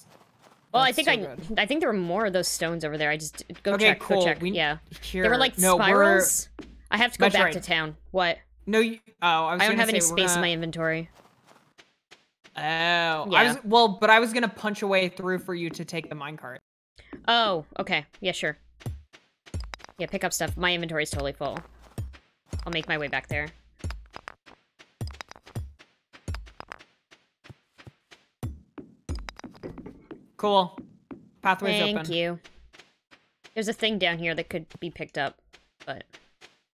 Well, that's I think there were more of those stones over there. I just go check. Yeah, there were like spirals. I have to go back to town. What? No, you. Oh, I don't have any space in my inventory. Oh, yeah. But I was gonna punch a way through for you to take the minecart. Oh, okay. Yeah, sure. Yeah, pick up stuff. My inventory is totally full. I'll make my way back there. Cool. Pathway's open. Thank you. There's a thing down here that could be picked up, but...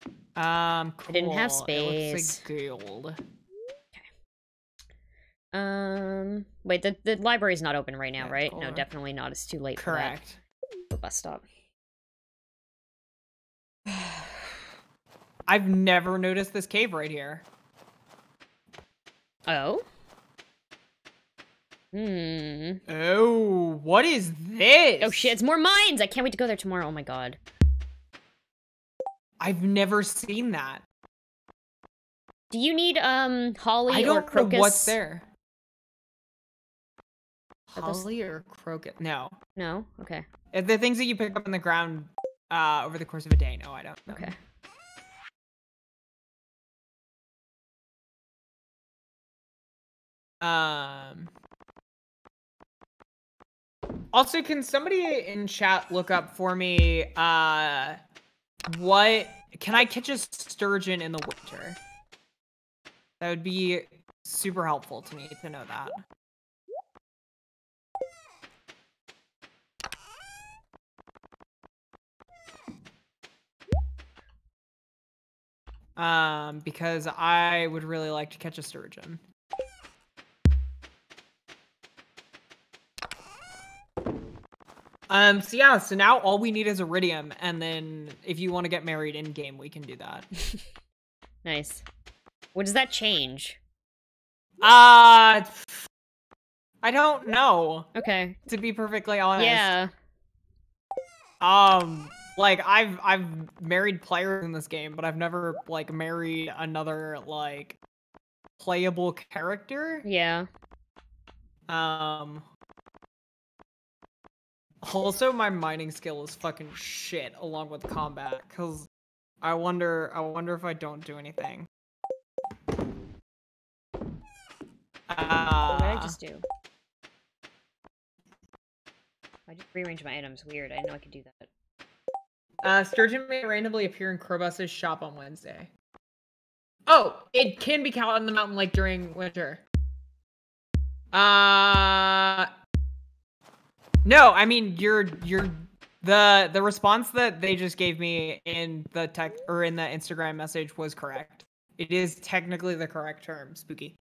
cool. I didn't have space. It looks like gold. Okay. Wait, the library's not open right now, right? Cool. No, definitely not. It's too late for that. The bus stop. I've never noticed this cave right here. Oh? Oh, what is this? Oh shit, it's more mines! I can't wait to go there tomorrow, oh my god. I've never seen that. Do you need, holly or crocus? I don't know what's there. Holly or crocus? No. No? Okay. The things that you pick up in the ground, over the course of a day, no, I don't know. Okay. Also, can somebody in chat look up for me, can I catch a sturgeon in the winter? That would be super helpful to me to know that. Because I would really like to catch a sturgeon. So yeah, so now all we need is iridium, and then if you want to get married in-game, we can do that. Nice. What does that change? I don't know. Okay. To be perfectly honest. Yeah. Like, I've married players in this game, but I've never, like, married another, like, playable character. Yeah. Also, my mining skill is fucking shit, along with combat, because I wonder if I don't do anything. What did I just do? I just rearranged my items. Weird. I didn't know I could do that. Sturgeon may randomly appear in Krobus's shop on Wednesday. Oh, it can be caught on the mountain lake during winter. No, I mean you're the response that they just gave me in the in the Instagram message was correct. It is technically the correct term, Spooky.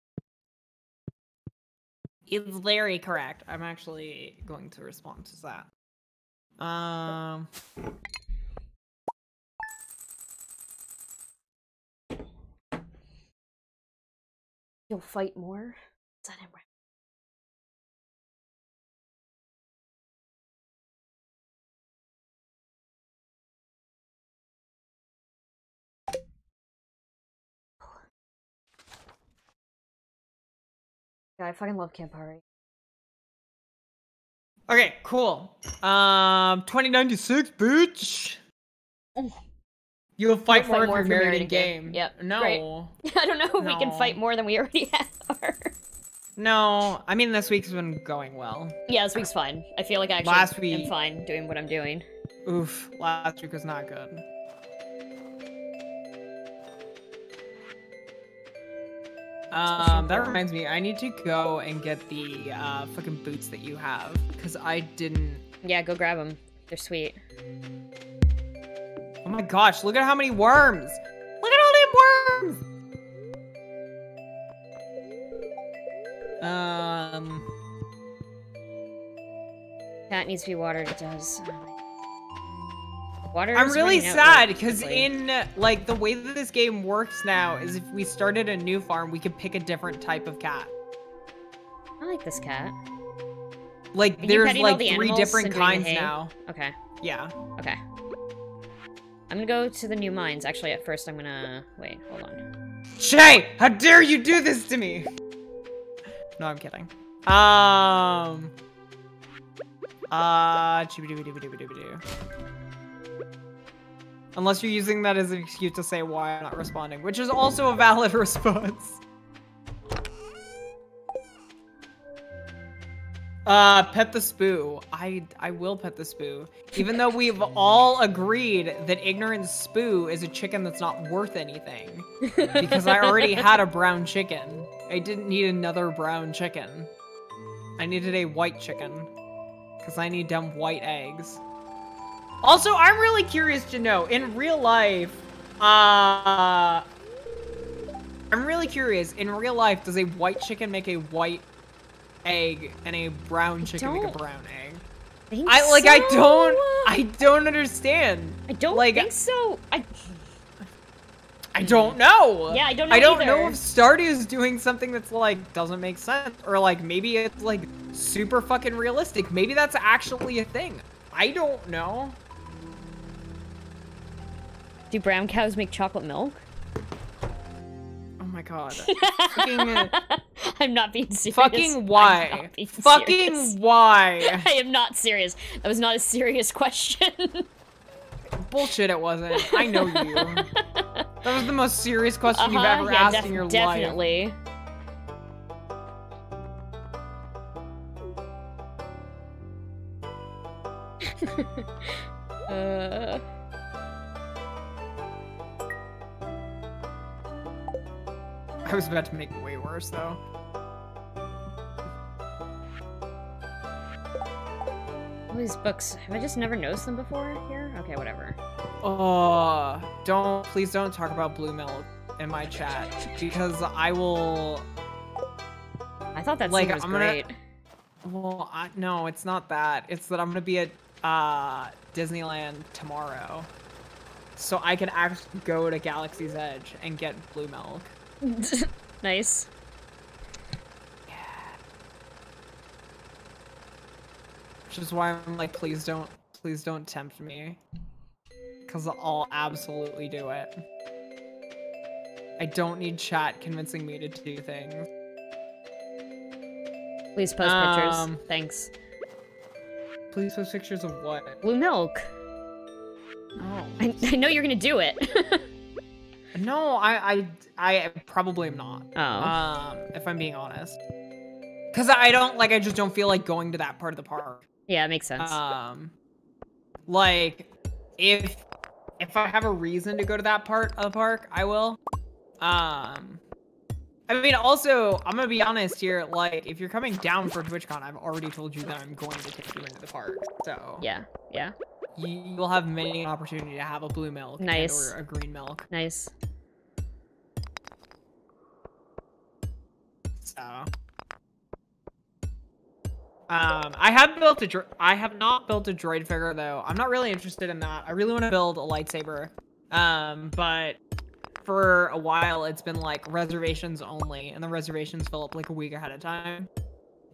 It's very correct. I'm actually going to respond to that. You'll fight more? Is that him right? Yeah, I fucking love Campari. Okay, cool. 2096, bitch! You'll fight more if you're married in game. Yep. No. Right. I don't know if we can fight more than we already are. No, I mean this week's been going well. Yeah, this week's fine. I feel like I actually am fine doing what I'm doing. Oof, last week was not good. That reminds me, I need to go and get the, fucking boots that you have, because I didn't... Yeah, go grab them. They're sweet. Oh my gosh, look at how many worms! Look at all them worms! That needs to be watered, it does. Water I'm really sad because in like the way that this game works now is if we started a new farm we could pick a different type of cat. I like this cat. Like there's like three different kinds now. Okay. Yeah. Okay. I'm gonna go to the new mines. Actually, at first I'm gonna wait. Hold on. Chae, how dare you do this to me? No, I'm kidding. Unless you're using that as an excuse to say why I'm not responding, which is also a valid response. Pet the Spoo. I will pet the Spoo. Even though we've all agreed that Ignorant Spoo is a chicken that's not worth anything. Because I already had a brown chicken. I didn't need another brown chicken. I needed a white chicken. Because I need dumb white eggs. Also, I'm really curious to know, in real life, does a white chicken make a white egg and a brown chicken make a brown egg? I don't understand. I don't think so. I don't know. Yeah, I don't know either. I don't know if Stardew's doing something that's like, doesn't make sense. Or like, maybe it's like super fucking realistic. Maybe that's actually a thing. I don't know. Do brown cows make chocolate milk? Oh my god. Fucking, I'm not being serious. Fucking why? Fucking serious. Why? I am not serious. That was not a serious question. Bullshit, it wasn't. I know you. That was the most serious question you've ever asked in your life. Definitely. I was about to make it way worse, though. All these books, have I just never noticed them before here? Okay, whatever. Oh, please don't talk about blue milk in my chat, because I will... I thought that scene was great. Well, no, it's not that. It's that I'm gonna be at Disneyland tomorrow, so I can actually go to Galaxy's Edge and get blue milk. Nice. Yeah. Which is why I'm like, please don't tempt me, because I'll absolutely do it. I don't need chat convincing me to do things. Please post pictures. Thanks. Please post pictures of what? Blue milk. Oh. I know you're gonna do it. No, I probably am not. Oh. If I'm being honest. Because I don't, like, I just don't feel like going to that part of the park. Yeah, it makes sense. Like, if I have a reason to go to that part of the park, I will. I mean, also, I'm gonna be honest here, like, if you're coming down for TwitchCon, I've already told you that I'm going to take you into the park, so. Yeah, yeah. You will have many opportunity to have a blue milk. Nice. Or a green milk. Nice. So. I have not built a droid figure though. I'm not really interested in that. I really want to build a lightsaber. But for a while it's been like reservations only, and the reservations fill up like a week ahead of time.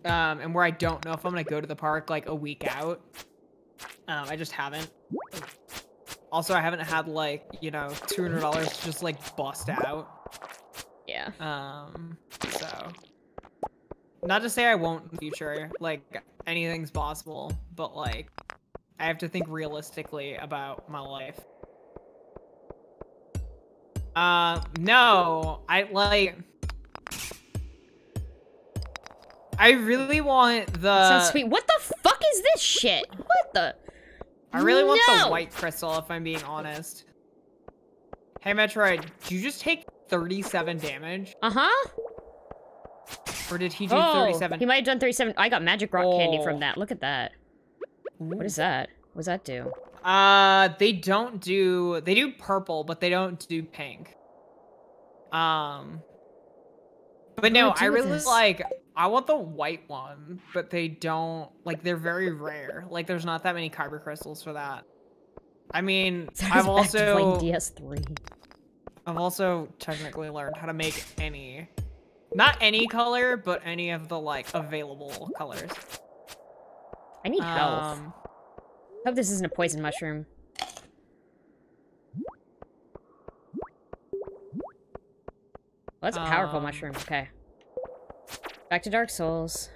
And where I don't know if I'm gonna go to the park like a week out. I just haven't. Also, I haven't had like, you know, $200 to just like bust out. Yeah. So. Not to say I won't in the future, like, anything's possible, but, like, I have to think realistically about my life. No, I really want the... That sounds sweet. What the fuck is this shit? What the... I really want the white crystal, if I'm being honest. Hey, Metroid, did you just take 37 damage? Uh-huh. Or did he do 37? He might have done 37. I got magic rock candy from that. Look at that. What is that? What does that do? They don't do... They do purple, but they don't do pink. But no, I really like... I want the white one, but they don't... Like, they're very rare. Like, there's not that many kyber crystals for that. I mean, I've also... Like DS3. I've also technically learned how to make any... Not any color, but any of the, like, available colors. I need health. I hope this isn't a poison mushroom. Well, that's a powerful mushroom. Okay. Back to Dark Souls.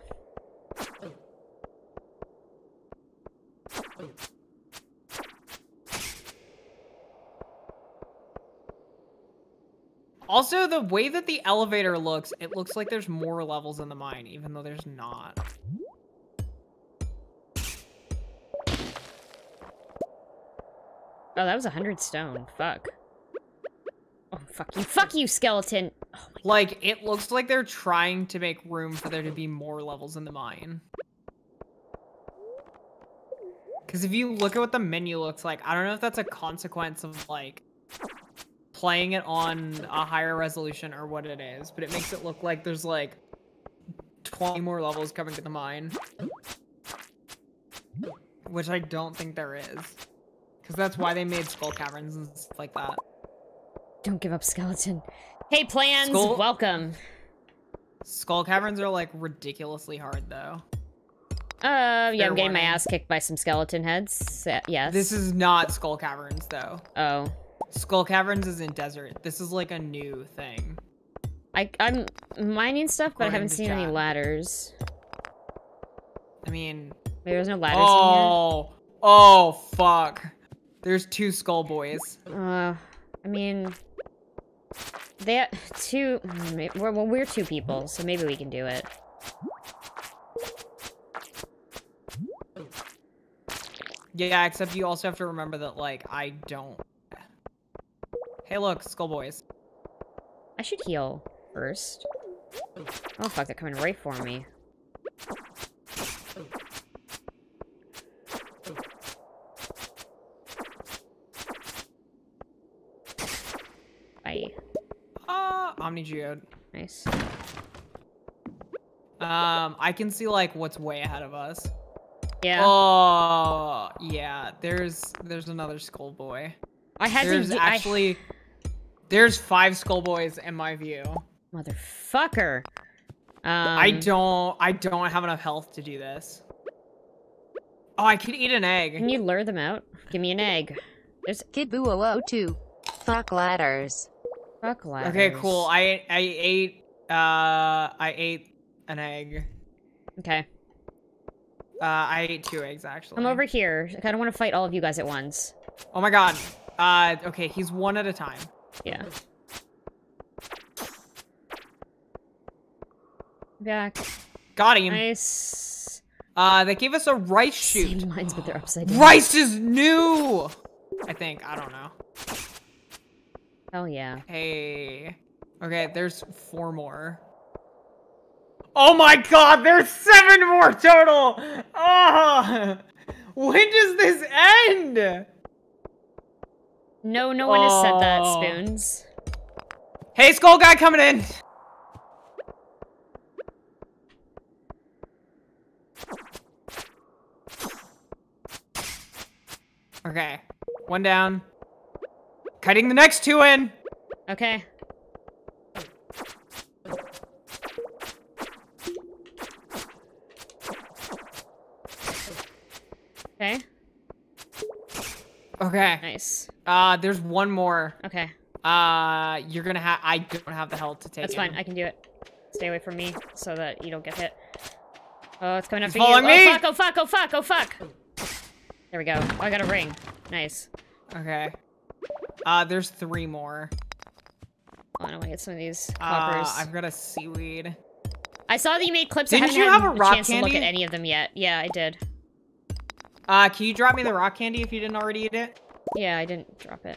Also, the way that the elevator looks, it looks like there's more levels in the mine, even though there's not. Oh, that was 100 stone. Fuck. Oh, fuck you. Fuck you, skeleton. Oh my God. Like, it looks like they're trying to make room for there to be more levels in the mine. Because if you look at what the menu looks like, I don't know if that's a consequence of, like... playing it on a higher resolution or what it is, but it makes it look like there's like 20 more levels coming to the mine, which I don't think there is, because that's why they made skull caverns and stuff like that. Don't give up, skeleton. Hey, plans, welcome. Skull caverns are like ridiculously hard though. Yeah, I'm getting my ass kicked by some skeleton heads. Yes. This is not skull caverns though. Oh. Skull Caverns is in desert. This is like a new thing. I'm mining stuff, but I haven't seen any ladders. I mean... Maybe there's no ladders in here? Oh, fuck. There's 2 skull boys. I mean... They have 2... Well, we're 2 people, so maybe we can do it. Yeah, except you also have to remember that, like, I don't... Hey, look, skull boys. I should heal first. Oh, fuck, they're coming right for me. Bye. Omni-geode. Nice. I can see, like, what's way ahead of us. Yeah. Oh, yeah, there's another skull boy. There's 5 skull boys in my view. Motherfucker. I don't have enough health to do this. Oh, I could eat an egg. Can you lure them out? Give me an egg. There's Kid Buu 002. Fuck ladders. Fuck ladders. Okay, cool. I ate an egg. Okay. I ate 2 eggs actually. I'm over here. I don't want to fight all of you guys at once. Oh my god. Okay, he's one at a time. Yeah. back. Got him. Nice. They gave us a rice shoot. Same lines, but they're upside down. Rice is new! I think. I don't know. Oh, yeah. Hey. Okay, there's 4 more. Oh my god, there's 7 more total! Oh! When does this end? No, no one has said that, Spoons. Hey, Skull Guy coming in! Okay, 1 down. Cutting the next 2 in! Okay. Okay. Okay. Nice. There's 1 more. Okay. You're gonna have- I don't have the health to take it. That's fine, I can do it. Stay away from me, so that you don't get hit. Oh, it's coming up for you. Following me! Oh fuck, oh fuck, oh fuck, oh fuck! There we go. Oh, I got a ring. Nice. Okay. There's 3 more. Oh, I want to get some of these coppers. I've got a seaweed. I saw that you made clips. Didn't you have a rock candy? I haven't had a chance to look at any of them yet. Yeah, I did. Can you drop me the rock candy if you didn't already eat it? Yeah, I didn't drop it.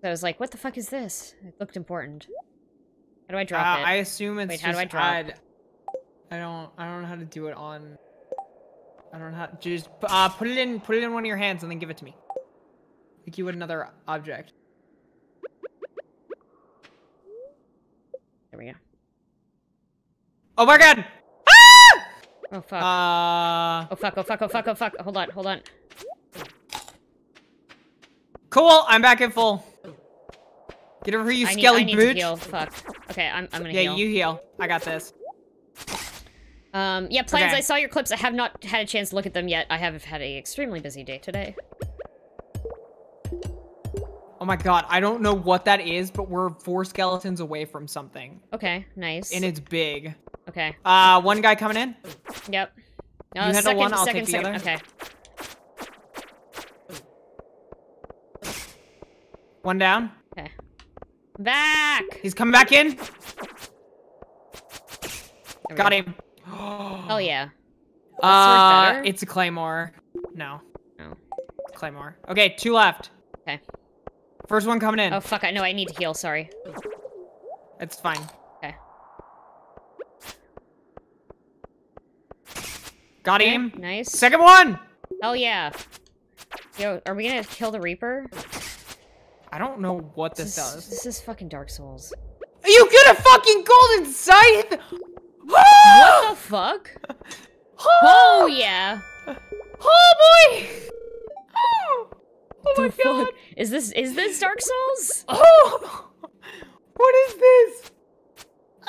So I was like, what the fuck is this? It looked important. How do I drop it? I assume it's how do I drop? I don't know how to do it on... I don't know how... Just put it in one of your hands and then give it to me. Like you would another object. There we go. Oh my god! Ah! Oh fuck. Oh fuck, oh fuck, oh fuck, oh fuck. Hold on, hold on. Cool, I'm back in full. Get over here, you skelly booch. I need to heal, fuck. Okay, I'm gonna heal. Yeah, you heal. I got this. Yeah, Plans, okay. I saw your clips. I have not had a chance to look at them yet. I have had an extremely busy day today. Oh my god, I don't know what that is, but we're 4 skeletons away from something. Okay, nice. And it's big. Okay. 1 guy coming in? Yep. No, you had a 1, I'll take the other. Okay. 1 down. Okay. Back! He's coming back in! Got him. Oh yeah. It's a claymore. No. No. Claymore. Okay, 2 left. Okay. First one coming in. Oh fuck, I know I need to heal, sorry. It's fine. Okay. Got him. Nice. Second one! Oh yeah. Yo, are we gonna kill the Reaper? I don't know what this does. This is fucking Dark Souls. You get a fucking golden scythe?! What the fuck? Oh yeah. Oh boy! Oh! Oh my god! Is this Dark Souls? Oh! What is this?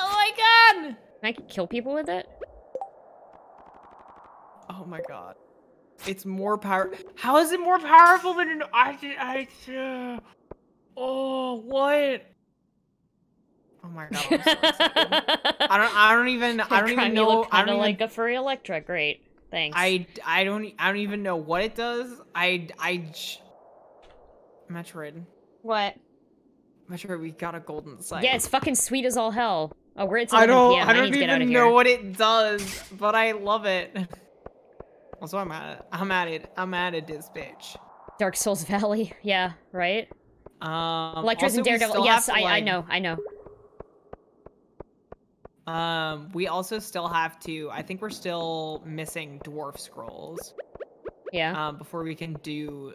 Oh my god! Can I kill people with it? Oh my god. It's more power- How is it more powerful than an- Oh, what? Oh my god, I'm so excited. I don't even know- You look kinda like a furry Electra, great. Thanks. I don't even know what it does. Metroid. What? Metroid, we got a golden sight. Yeah, it's fucking sweet as all hell. Oh, we're at 7 PM. I need to get out of here. I don't even know what it does, but I love it. Also, I'm at it, this bitch. Dark Souls Valley. Yeah, right? Electra's and Daredevil. Yes, I know. We also still have to, I think we're still missing dwarf scrolls. Yeah. Before we can do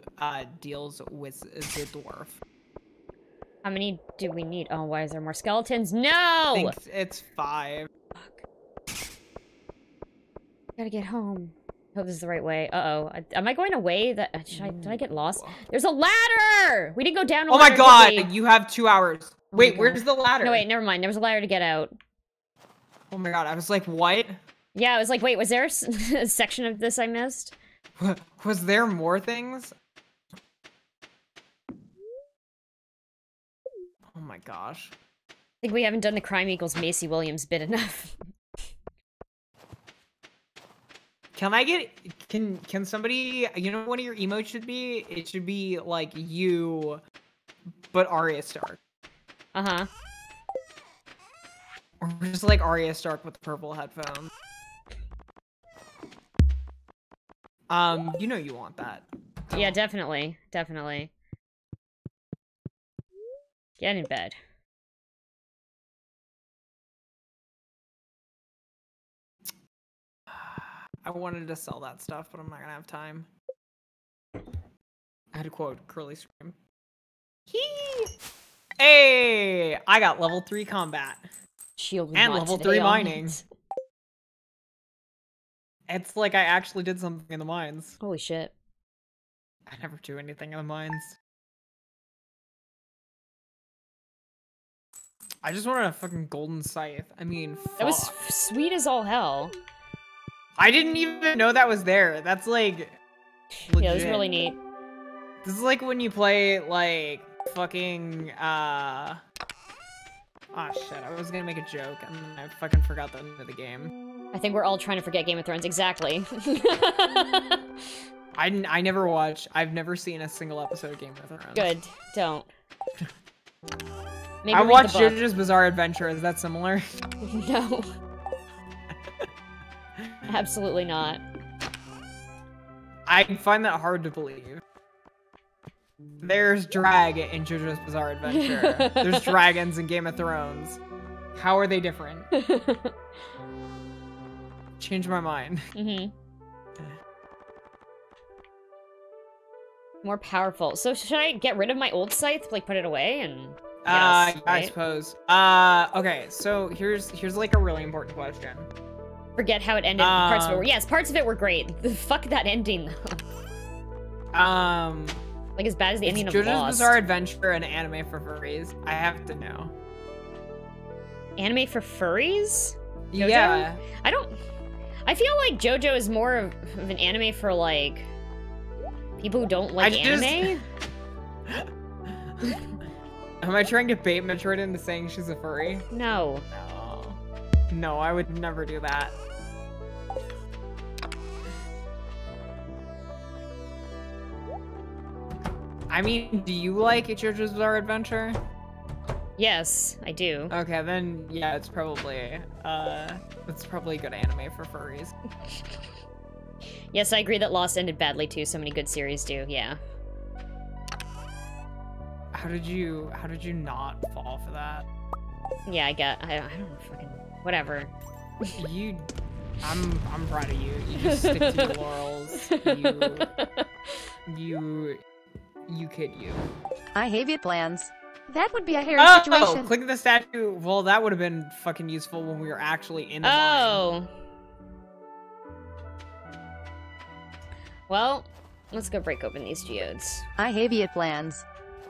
deals with the dwarf. How many do we need? Oh, why is there more skeletons? No! I think it's 5. Fuck. Gotta get home. I hope this is the right way. Uh-oh. Am I going away? Did I get lost? There's a ladder! We didn't go down a ladder. Oh my god! You have 2 hours. Wait, where's the ladder? No, wait, never mind. There was a ladder to get out. Oh my god, I was like, what? Yeah, I was like, wait, was there a section of this I missed? Was there more things? Oh my gosh. I think we haven't done the Crime Equals Macy Williams bit enough. Can somebody, you know what your emotes should be? It should be like you, but Arya Stark. Uh-huh. Or just like Arya Stark with the purple headphones. You know you want that. Yeah, definitely. Definitely. Get in bed. I wanted to sell that stuff, but I'm not gonna have time. I had to quote Curly Scream. Hee! Hey! I got level 3 combat. Shield and level 3 mining. It's like I actually did something in the mines. Holy shit. I never do anything in the mines. I just wanted a fucking golden scythe. I mean, fuck. That was sweet as all hell. I didn't even know that was there. That's like legit. Yeah, it was really neat. This is like when you play like fucking oh shit, I was gonna make a joke and then I fucking forgot the end of the game. I think we're all trying to forget Game of Thrones, exactly. I never watch. I've never seen a single episode of Game of Thrones. Good. Don't. Maybe I watched JoJo's Bizarre Adventure. Is that similar? No. Absolutely not. I find that hard to believe. There's drag in JoJo's Bizarre Adventure. There's dragons in Game of Thrones. How are they different? Change my mind. Mm-hmm. More powerful. So should I get rid of my old scythe, like put it away and... Yes, right? I suppose. Okay, so here's like a really important question. Forget how it ended. Parts of it were, yes, parts of it were great. Fuck that ending though. Like as bad as the ending of Lost. JoJo's Bizarre Adventure and anime for furries. I have to know. Anime for furries? JoJo? Yeah. I feel like JoJo is more of an anime for like people who don't like anime. Am I trying to bait Metroid into saying she's a furry? No. No. No, I would never do that. I mean, do you like JoJo's Bizarre Adventure? Yes, I do. Okay, then yeah, it's probably good anime for furries. Yes, I agree that Lost ended badly too. So many good series do. Yeah. How did you not fall for that? Yeah, I don't fucking... Whatever. I'm proud of you. You just stick to your laurels. You kid you. I have your plans. That would be a hairy situation. Oh, click the statue. Well, that would have been fucking useful when we were actually in the mine. Well, let's go break open these geodes. I have your plans.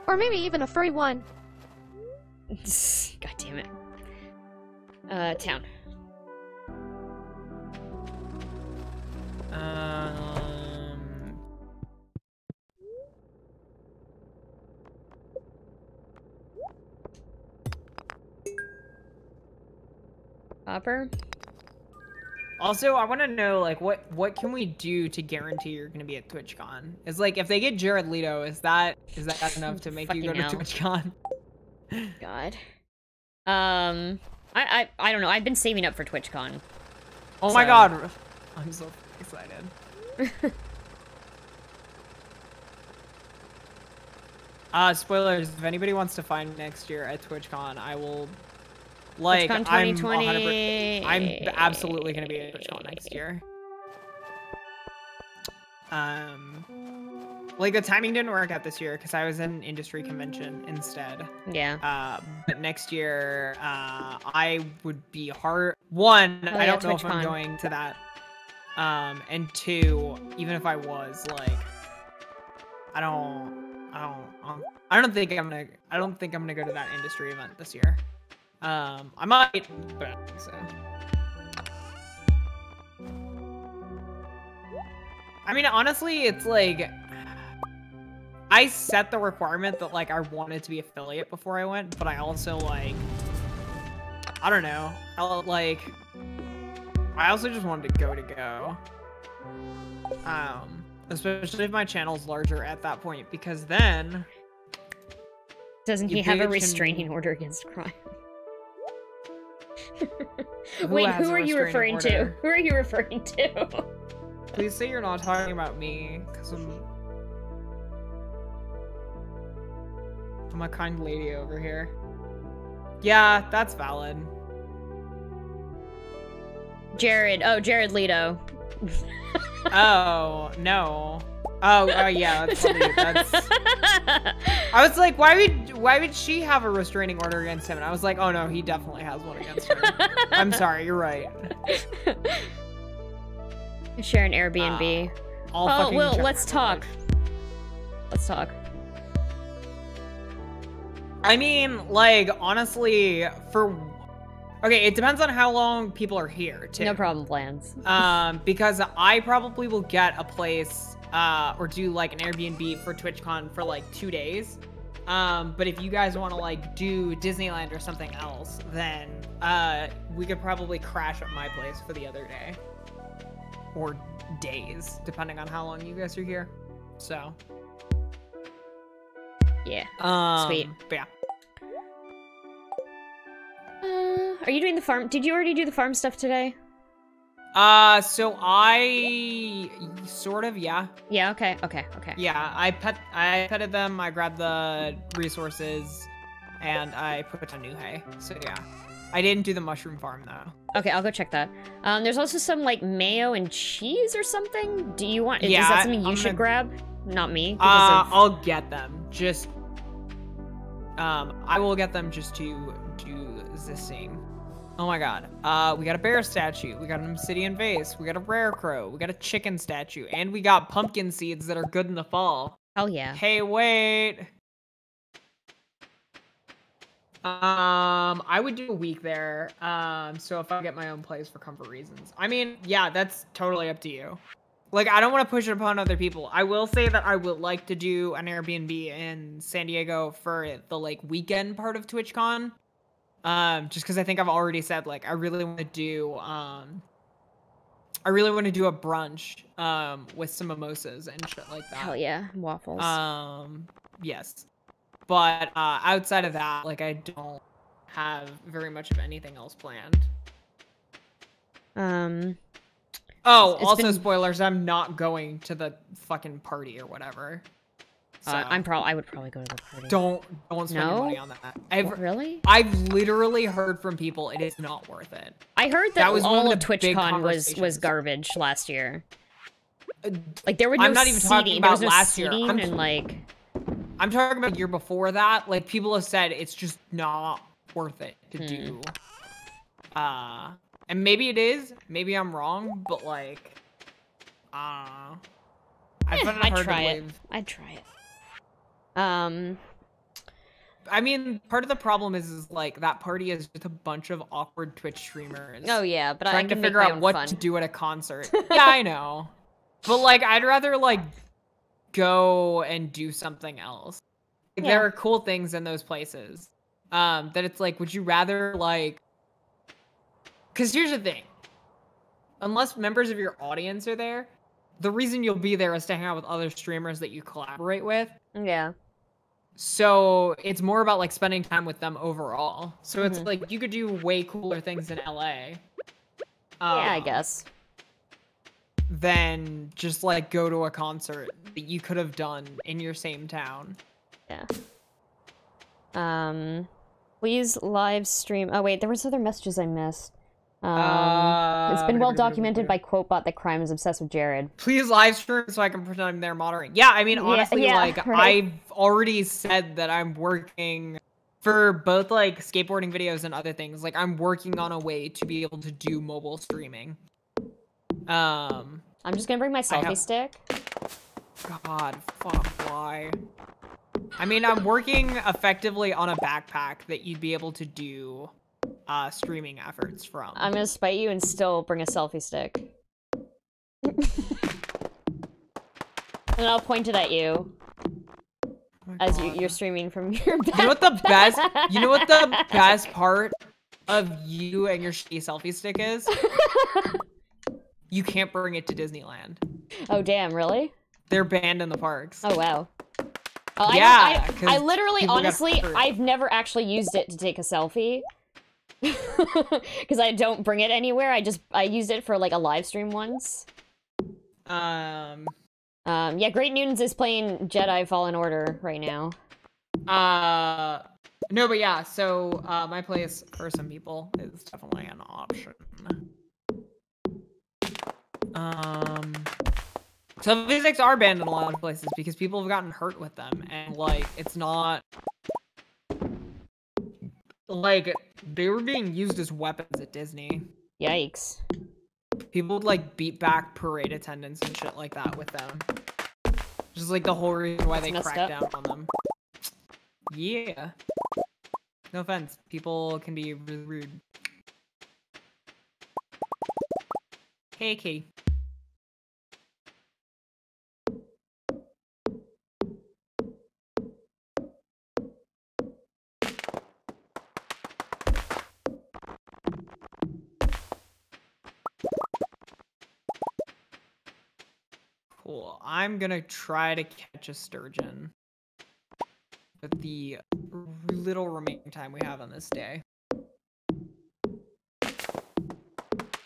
Or maybe even a furry one. God damn it. Town. Copper? Also, I want to know, like, what can we do to guarantee you're going to be at TwitchCon? It's like, if they get Jared Leto, is that enough to make you go to TwitchCon? God. I don't know. I've been saving up for TwitchCon. Oh my god. I'm so excited. Spoilers, if anybody wants to find next year at TwitchCon, I will... Like, I'm absolutely gonna be at TwitchCon next year. Like the timing didn't work out this year because I was at an industry convention instead. Yeah. But next year, I would be hard. One, oh, yeah, I don't know if I'm going to that. And two, even if I was, like, I don't think I'm gonna go to that industry event this year. I might, but I don't think so. I mean, honestly, it's like, I set the requirement that, like, I wanted to be affiliate before I went, but I also, like, I don't know. I also just wanted to go. Especially if my channel's larger at that point, because then... Doesn't he have a restraining order against crime? Wait, who are you referring to? Who are you referring to? Please say you're not talking about me, because I'm a kind lady over here. Yeah, that's valid. Jared. Oh, Jared Leto. Oh, no. Oh, yeah. That's... I was like, why would she have a restraining order against him? And I was like, oh no, he definitely has one against her. I'm sorry, you're right. Share an Airbnb. Oh, Will, let's talk. Let's talk. I mean, like, honestly, for... Okay, it depends on how long people are here, too. No problem, plans. Because I probably will get a place or do, like, an Airbnb for TwitchCon for, like, 2 days. But if you guys want to, like, do Disneyland or something else, then we could probably crash at my place for the other day. Or days, depending on how long you guys are here. So... Yeah. Sweet. But yeah. Are you doing the farm? Did you already do the farm stuff today? So I sort of, yeah. Yeah. Okay. Okay. Okay. Yeah. I petted them. I grabbed the resources, and I put a new hay. So yeah, I didn't do the mushroom farm though. Okay, I'll go check that. There's also some like mayo and cheese or something. Do you want? Yeah, is that something you should grab? Not me. I'll get them. Just, I will get them just to do this thing. Oh my god. We got a bear statue. We got an obsidian vase. We got a rare crow. We got a chicken statue. And we got pumpkin seeds that are good in the fall. Oh yeah. Hey, wait. I would do a week there. So if I get my own place for comfort reasons. I mean, yeah, that's totally up to you. Like, I don't want to push it upon other people. I will say that I would like to do an Airbnb in San Diego for the, like, weekend part of TwitchCon. Just because I think I've already said, like, I really want to do a brunch, with some mimosas and shit like that. Hell yeah, waffles. Yes. But, outside of that, like, I don't have very much of anything else planned. Oh, it's also been... spoilers, I'm not going to the fucking party or whatever. So I would probably go to the party. Don't spend your money on that. Really? I've literally heard from people it is not worth it. I heard that was all of TwitchCon was garbage last year. Like there were no I'm not even seating. Talking about no last year. And like I'm talking about the year before that. Like people have said it's just not worth it to do. And maybe it is, maybe I'm wrong, but like, I'd try it. I mean, part of the problem is like that party is just a bunch of awkward Twitch streamers. Oh yeah, but trying to figure out what to do at a concert. Yeah, I know, but like, I'd rather like go and do something else. Like, yeah. There are cool things in those places. That it's like, would you rather like? Because here's the thing, unless members of your audience are there, the reason you'll be there is to hang out with other streamers that you collaborate with. Yeah. So it's more about like spending time with them overall. So it's like you could do way cooler things in LA. Yeah, I guess. Than just like go to a concert that you could have done in your same town. Yeah. Please live stream. Oh wait, there was other messages I missed. It's been well documented by QuoteBot that Crime is obsessed with Jared. Please live stream so I can pretend I'm there moderating. Yeah, I mean, honestly, like, right? I've already said that I'm working for both, like, skateboarding videos and other things. Like, I'm working on a way to be able to do mobile streaming. I'm just gonna bring my selfie stick. God, fuck, why? I mean, I'm working effectively on a backpack that you'd be able to do... streaming efforts from. I'm gonna spite you and still bring a selfie stick. And I'll point it at you. Oh as you're streaming from your backpack. You know what the best part of you and your shitty selfie stick is? You can't bring it to Disneyland. Oh damn, really? They're banned in the parks. Oh wow. Oh, yeah. I literally, honestly, I've never actually used it to take a selfie. Because I don't bring it anywhere. I used it for like a live stream once. Yeah, Great Newtons is playing Jedi Fallen Order right now. No, but yeah, so my place for some people is definitely an option. So these things are banned in a lot of places because people have gotten hurt with them, and like it's not like they were being used as weapons at Disney. Yikes. People would like beat back parade attendants and shit like that with them. Just like the whole reason why they cracked down on them. Yeah. No offense. People can be really rude. Hey, Katie. Cool. I'm gonna try to catch a sturgeon with the little remaining time we have on this day.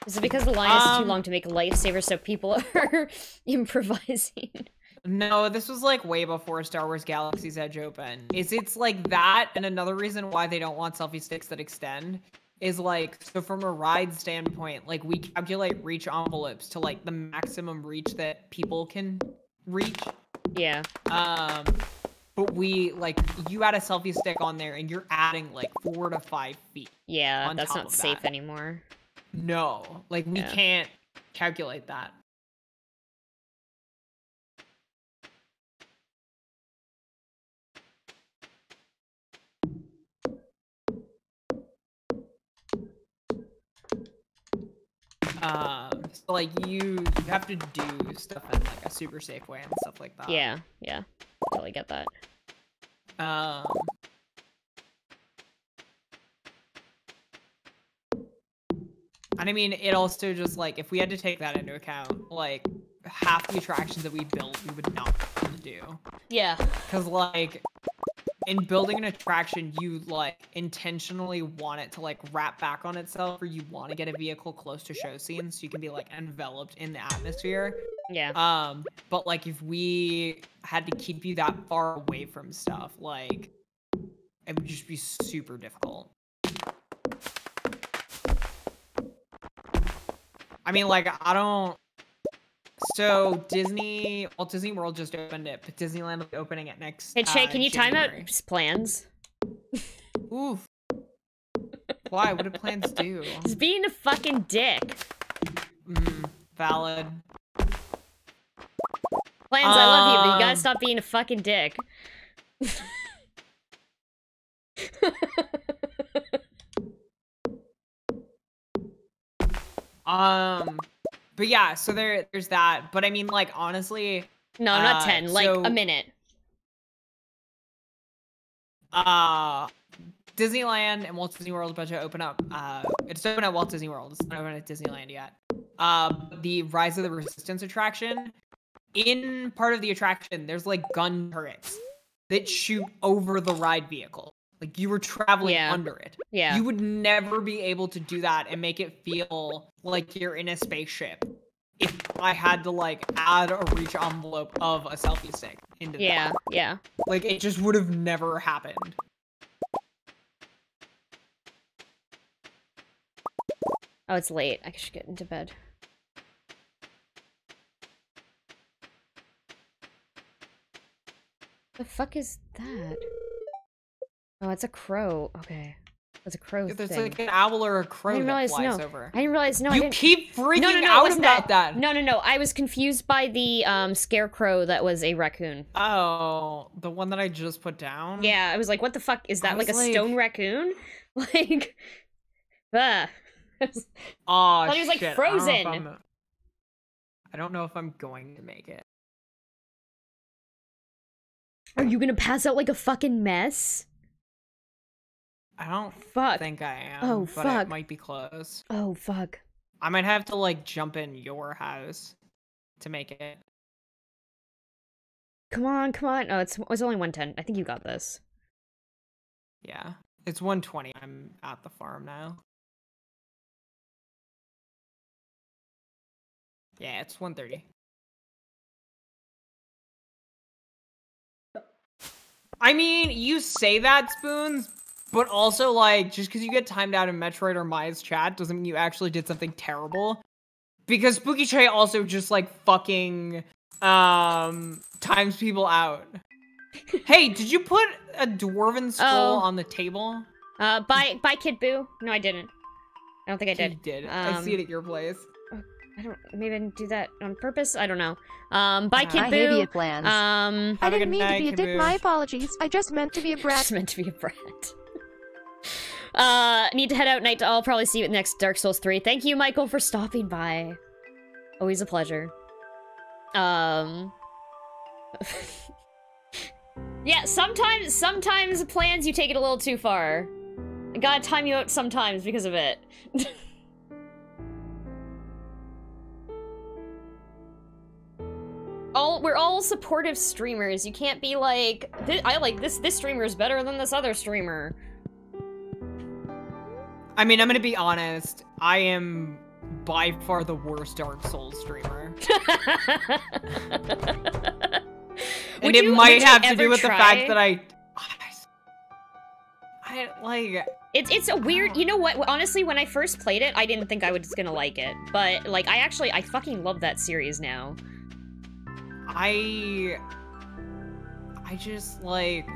Is it because the line is too long to make a lifesaver, so people are improvising? No, this was like way before Star Wars Galaxy's Edge opened. It's like that, and another reason why they don't want selfie sticks that extend is like, so from a ride standpoint, like we calculate reach envelopes to like the maximum reach that people can reach. Yeah. But we like, you add a selfie stick on there and you're adding like 4 to 5 feet. Yeah, that's not safe anymore. No, like we can't calculate that. So like you have to do stuff in like a super safe way and stuff like that. Yeah, yeah, totally get that. And I mean, it also just like if we had to take that into account, like half the attractions that we built, we would not be able to do. Yeah, because like in building an attraction, you like intentionally want it to like wrap back on itself, or you want to get a vehicle close to show scenes so you can be like enveloped in the atmosphere. Yeah. But like if we had to keep you that far away from stuff, like it would just be super difficult. I mean, like I don't. So Disney, Walt Disney World just opened it, but Disneyland will be opening it next. Hey Chae, can you time out plans? Oof. Why? What do plans do? He's being a fucking dick. Valid. Plans, I love you, but you gotta stop being a fucking dick. But yeah, so there's that. But I mean, like, honestly... No, not 10. Like, so, a minute. Disneyland and Walt Disney World are about to open up. It's open at Walt Disney World. It's not open at Disneyland yet. The Rise of the Resistance attraction. In part of the attraction, there's, like, gun turrets that shoot over the ride vehicle. Like, you were traveling under it. Yeah. You would never be able to do that and make it feel like you're in a spaceship if I had to, like, add a reach envelope of a selfie stick into that. Yeah, yeah. Like, it just would have never happened. Oh, it's late. I should get into bed. The fuck is that? Oh, it's a crow. Okay. That's a crow thing. There's like an owl or a crow that flies over. I didn't realize, no. You keep freaking out about that. No, no, no. I was confused by the scarecrow that was a raccoon. Oh, the one that I just put down? Yeah, I was like, what the fuck? Is that like a stone raccoon? Like, ugh. Oh, shit. I thought he was like frozen. I don't know if I'm going to make it. Are you gonna pass out like a fucking mess? I don't think I am, but it might be close. Oh, fuck. I might have to, like, jump in your house to make it. Come on, come on. Oh, it's only 110. I think you got this. Yeah. It's 1:20. I'm at the farm now. Yeah, it's 1:30. I mean, you say that, Spoons, but also, like, just because you get timed out in Metroid or Maya's chat doesn't mean you actually did something terrible. Because Spooky Chae also just, like, fucking, times people out. Hey, did you put a dwarven skull on the table? By Kid Buu? No, I didn't. I don't think I did. You did. I see it at your place. I don't. Maybe I didn't do that on purpose. I don't know. Bye, Kid Buu. I hate your plans. I didn't mean to be a dick. My apologies. I just meant to be a brat. Just meant to be a brat. Need to head out. Night to all. Probably see you at next Dark Souls 3. Thank you, Michael, for stopping by. Always a pleasure. Yeah, sometimes plans you take it a little too far. I gotta time you out sometimes because of it. We're all supportive streamers. You can't be like, I like this streamer is better than this other streamer. I mean, I'm gonna be honest. I am by far the worst Dark Souls streamer. And it might have to do with the fact that I like... It's a weird... You know what? Honestly, when I first played it, I didn't think I was gonna like it. But, like, I actually... I fucking love that series now. I just, like...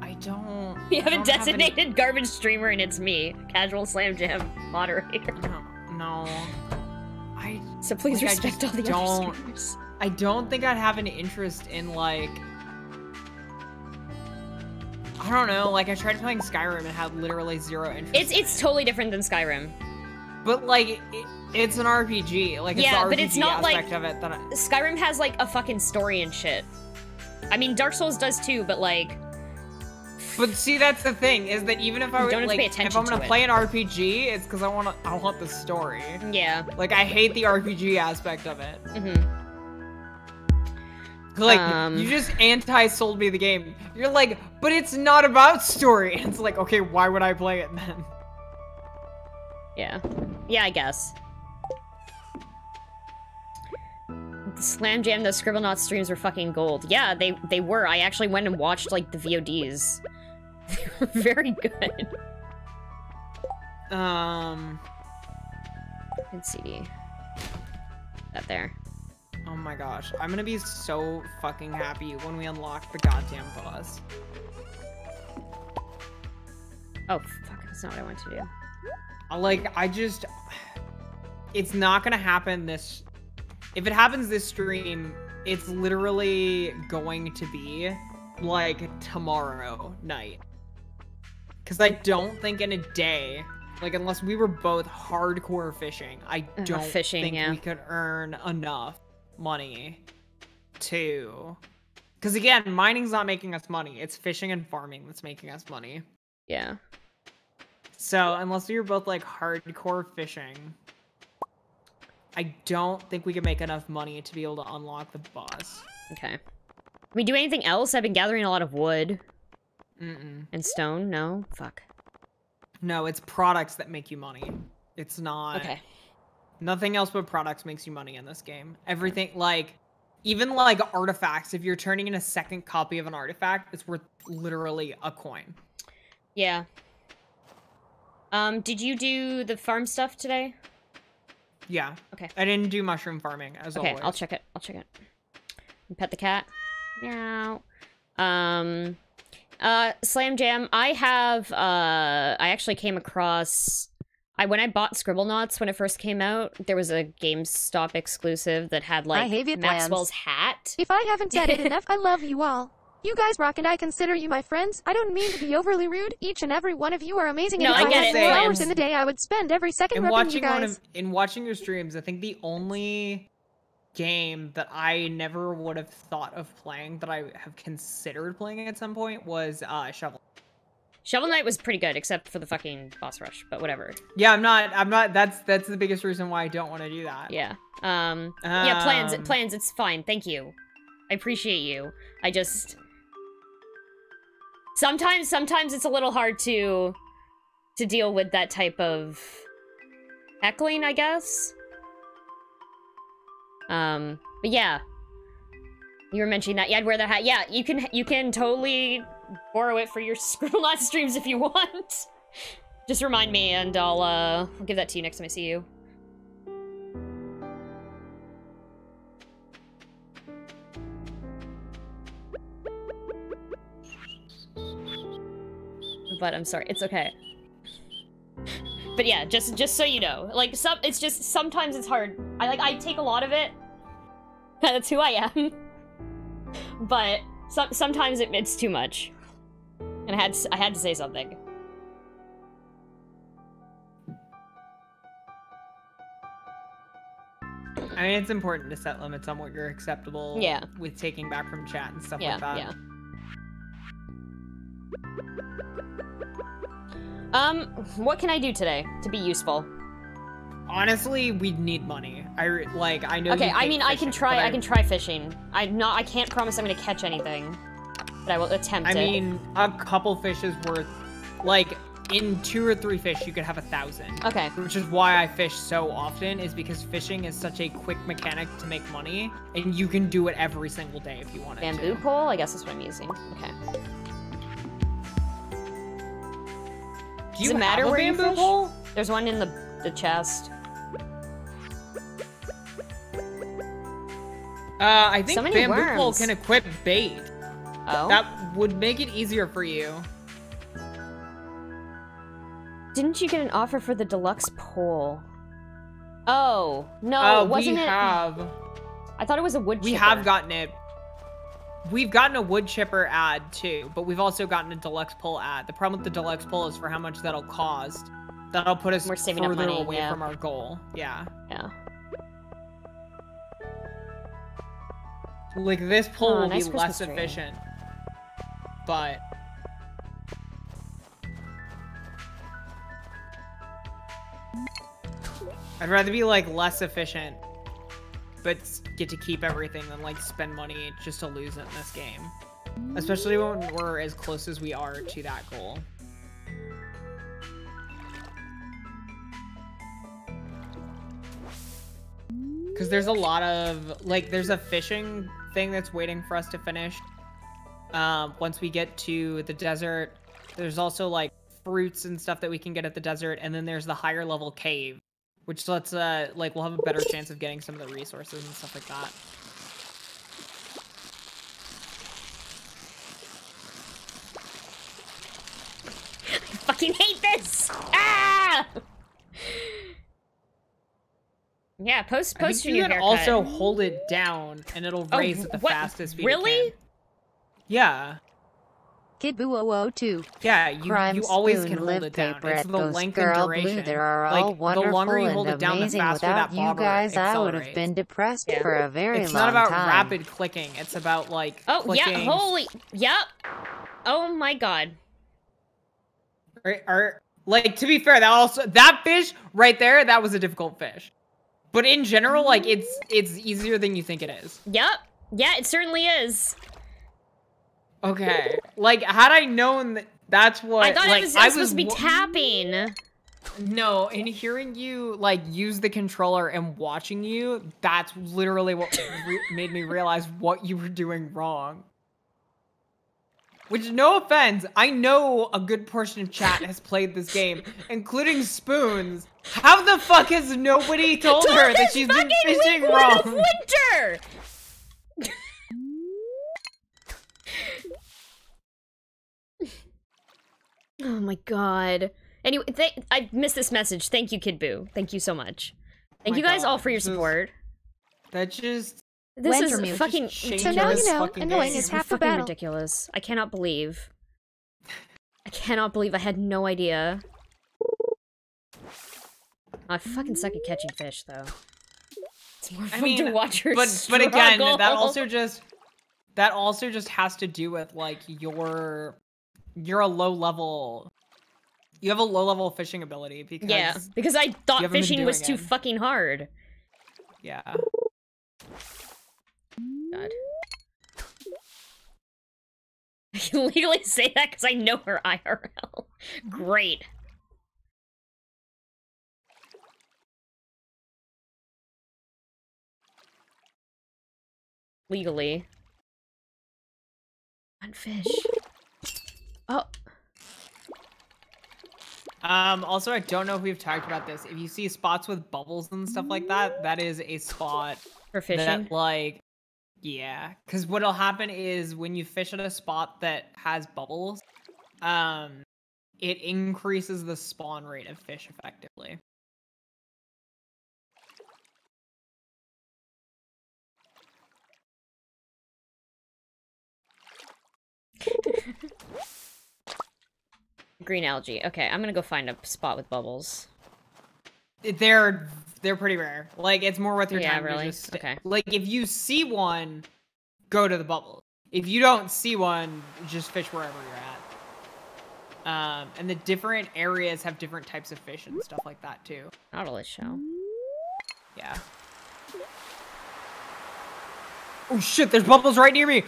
I don't... You have a designated garbage streamer, and it's me. Casual Slam Jam moderator. No. So please respect all the other streamers. I don't think I'd have an interest in, like... I don't know, like, I tried playing Skyrim and had literally zero interest. It's totally different than Skyrim. But, like, it's an RPG. Like, yeah, it's the RPG but it's not aspect like, of it that I... Skyrim has, like, a fucking story and shit. I mean, Dark Souls does too, but, like... But see, that's the thing, is that even if I would, like, if I'm gonna play an RPG, it's because I want the story. Yeah. Like, I hate the RPG aspect of it. Mm-hmm. Like, you just anti-sold me the game. You're like, but it's not about story. And it's like, okay, why would I play it then? Yeah. Yeah, I guess. The Slam Jam, those Scribblenauts streams were fucking gold. Yeah, they were. I actually went and watched, like, the VODs. They were very good. And CD. That there. Oh my gosh, I'm gonna be so fucking happy when we unlock the goddamn boss. Oh, fuck, that's not what I want to do. Like, I just... It's not gonna happen this... If it happens this stream, it's literally going to be, like, tomorrow night. Because I don't think in a day... Like, unless we were both hardcore fishing, I don't think we could earn enough money to... Because, again, mining's not making us money. It's fishing and farming that's making us money. Yeah. So, unless we were both, like, hardcore fishing, I don't think we could make enough money to be able to unlock the boss. Okay. Can we do anything else? I've been gathering a lot of wood. Mm-mm. And stone? No? Fuck. No, it's products that make you money. It's not... Okay. Nothing else but products makes you money in this game. Everything, like... Even, like, artifacts. If you're turning in a second copy of an artifact, it's worth literally a coin. Yeah. Did you do the farm stuff today? Yeah. Okay. I didn't do mushroom farming, as always. Okay, I'll check it. I'll check it. And pet the cat. Meow. Slam Jam, I have, I actually came across, when I bought Scribblenauts when it first came out, there was a GameStop exclusive that had, like, Maxwell's hat. If I haven't said it enough, I love you all. You guys rock and I consider you my friends. I don't mean to be overly rude. Each and every one of you are amazing. No, and if I had 4 hours in the day, I would spend every second repping you guys. In watching your streams, I think the only... game that I never would have thought of playing that I have considered playing at some point was Shovel Knight was pretty good except for the fucking boss rush, but whatever. Yeah, I'm not that's the biggest reason why I don't want to do that. Yeah. Yeah, plans it's fine. Thank you. I appreciate you. I just Sometimes it's a little hard to deal with that type of heckling, I guess. But yeah, you were mentioning that. Yeah, I'd wear that hat. Yeah, you can totally borrow it for your Scribblenauts streams if you want. Just remind me, and I'll give that to you next time I see you. But I'm sorry, it's okay. But yeah, just so you know, like it's just sometimes it's hard. I take a lot of it. That's who I am. But sometimes it's too much, and I had to say something. I mean, it's important to set limits on what you're acceptable with taking back from chat and stuff like that. Yeah. What can I do today to be useful? Honestly, we'd need money. I know. Okay, I mean, fishing, I can try fishing. I can't promise I'm gonna catch anything, but I will attempt it. I mean, a couple fish is worth, like, in 2 or 3 fish, you could have 1,000. Okay. Which is why I fish so often, is because fishing is such a quick mechanic to make money, and you can do it every single day if you wanted to. Bamboo pole? I guess that's what I'm using. Okay. Does it matter where you fish? There's one in the chest. I think bamboo pole can equip bait. Oh? That would make it easier for you. Didn't you get an offer for the deluxe pole? Oh, no, wasn't it? I thought it was a wood chipper. We have gotten it. We've gotten a wood chipper ad too, but we've also gotten a deluxe pole ad. The problem with the deluxe pole is for how much that'll cost. That'll put us further away from our goal. Yeah. Yeah. Like this pole will be less efficient, but. I'd rather be like less efficient, but get to keep everything than like spend money just to lose it in this game. Especially when we're as close as we are to that goal. Cause there's a lot of, like, there's a fishing thing that's waiting for us to finish. Once we get to the desert, there's also like fruits and stuff that we can get at the desert. And then there's the higher level cave, which lets, like, we'll have a better chance of getting some of the resources and stuff like that. I fucking hate this! Ah! Yeah, post your haircut. You can also hold it down, and it'll raise at the fastest speed. Really? Yeah. Kid Buu 002. Yeah, you always can hold it down. It's the length and duration. There are all like, the longer you hold it down, the faster that bobber accelerates. I would have been depressed for a very long time. It's not about rapid clicking. It's about, like, clicking. Yeah, holy... Yep. Oh, my God. Like, to be fair, that fish right there, that was a difficult fish. But in general, like, it's easier than you think it is. Yep. Yeah, it certainly is. Okay, like, had I known that that's what... I thought like, I was supposed to be tapping. No, and hearing you, like, use the controller and watching you, that's literally what made me realize what you were doing wrong. Which, no offense, I know a good portion of chat has played this game, including Spoons. How the fuck has nobody told her that she's been fishing wrong? Winter! Oh my God. Anyway, I missed this message. Thank you, Kid Buu. Thank you so much. Thank you guys all for your support. This is fucking... So now you know, annoying is half the battle. Ridiculous. I cannot believe. I had no idea. I fucking suck at catching fish, though. It's more fun to watch her struggle. But again, that also just has to do with, like, you're a low level. You have a low level fishing ability because I thought fishing was too fucking hard. Yeah. God. I can legally say that because I know her IRL. Great. Legally. One fish. Oh. Also, I don't know if we've talked about this. If you see spots with bubbles and stuff like that, that is a spot for fishing. That, like, yeah, because what'll happen is when you fish at a spot that has bubbles, it increases the spawn rate of fish effectively. Green algae. Okay, I'm gonna go find a spot with bubbles. They're pretty rare. Like, it's more worth your time. Yeah, really? Just, okay. Like, if you see one, go to the bubbles. If you don't see one, just fish wherever you're at. And the different areas have different types of fish and stuff like that, too. Not really show. Yeah. Oh, shit, there's bubbles right near me!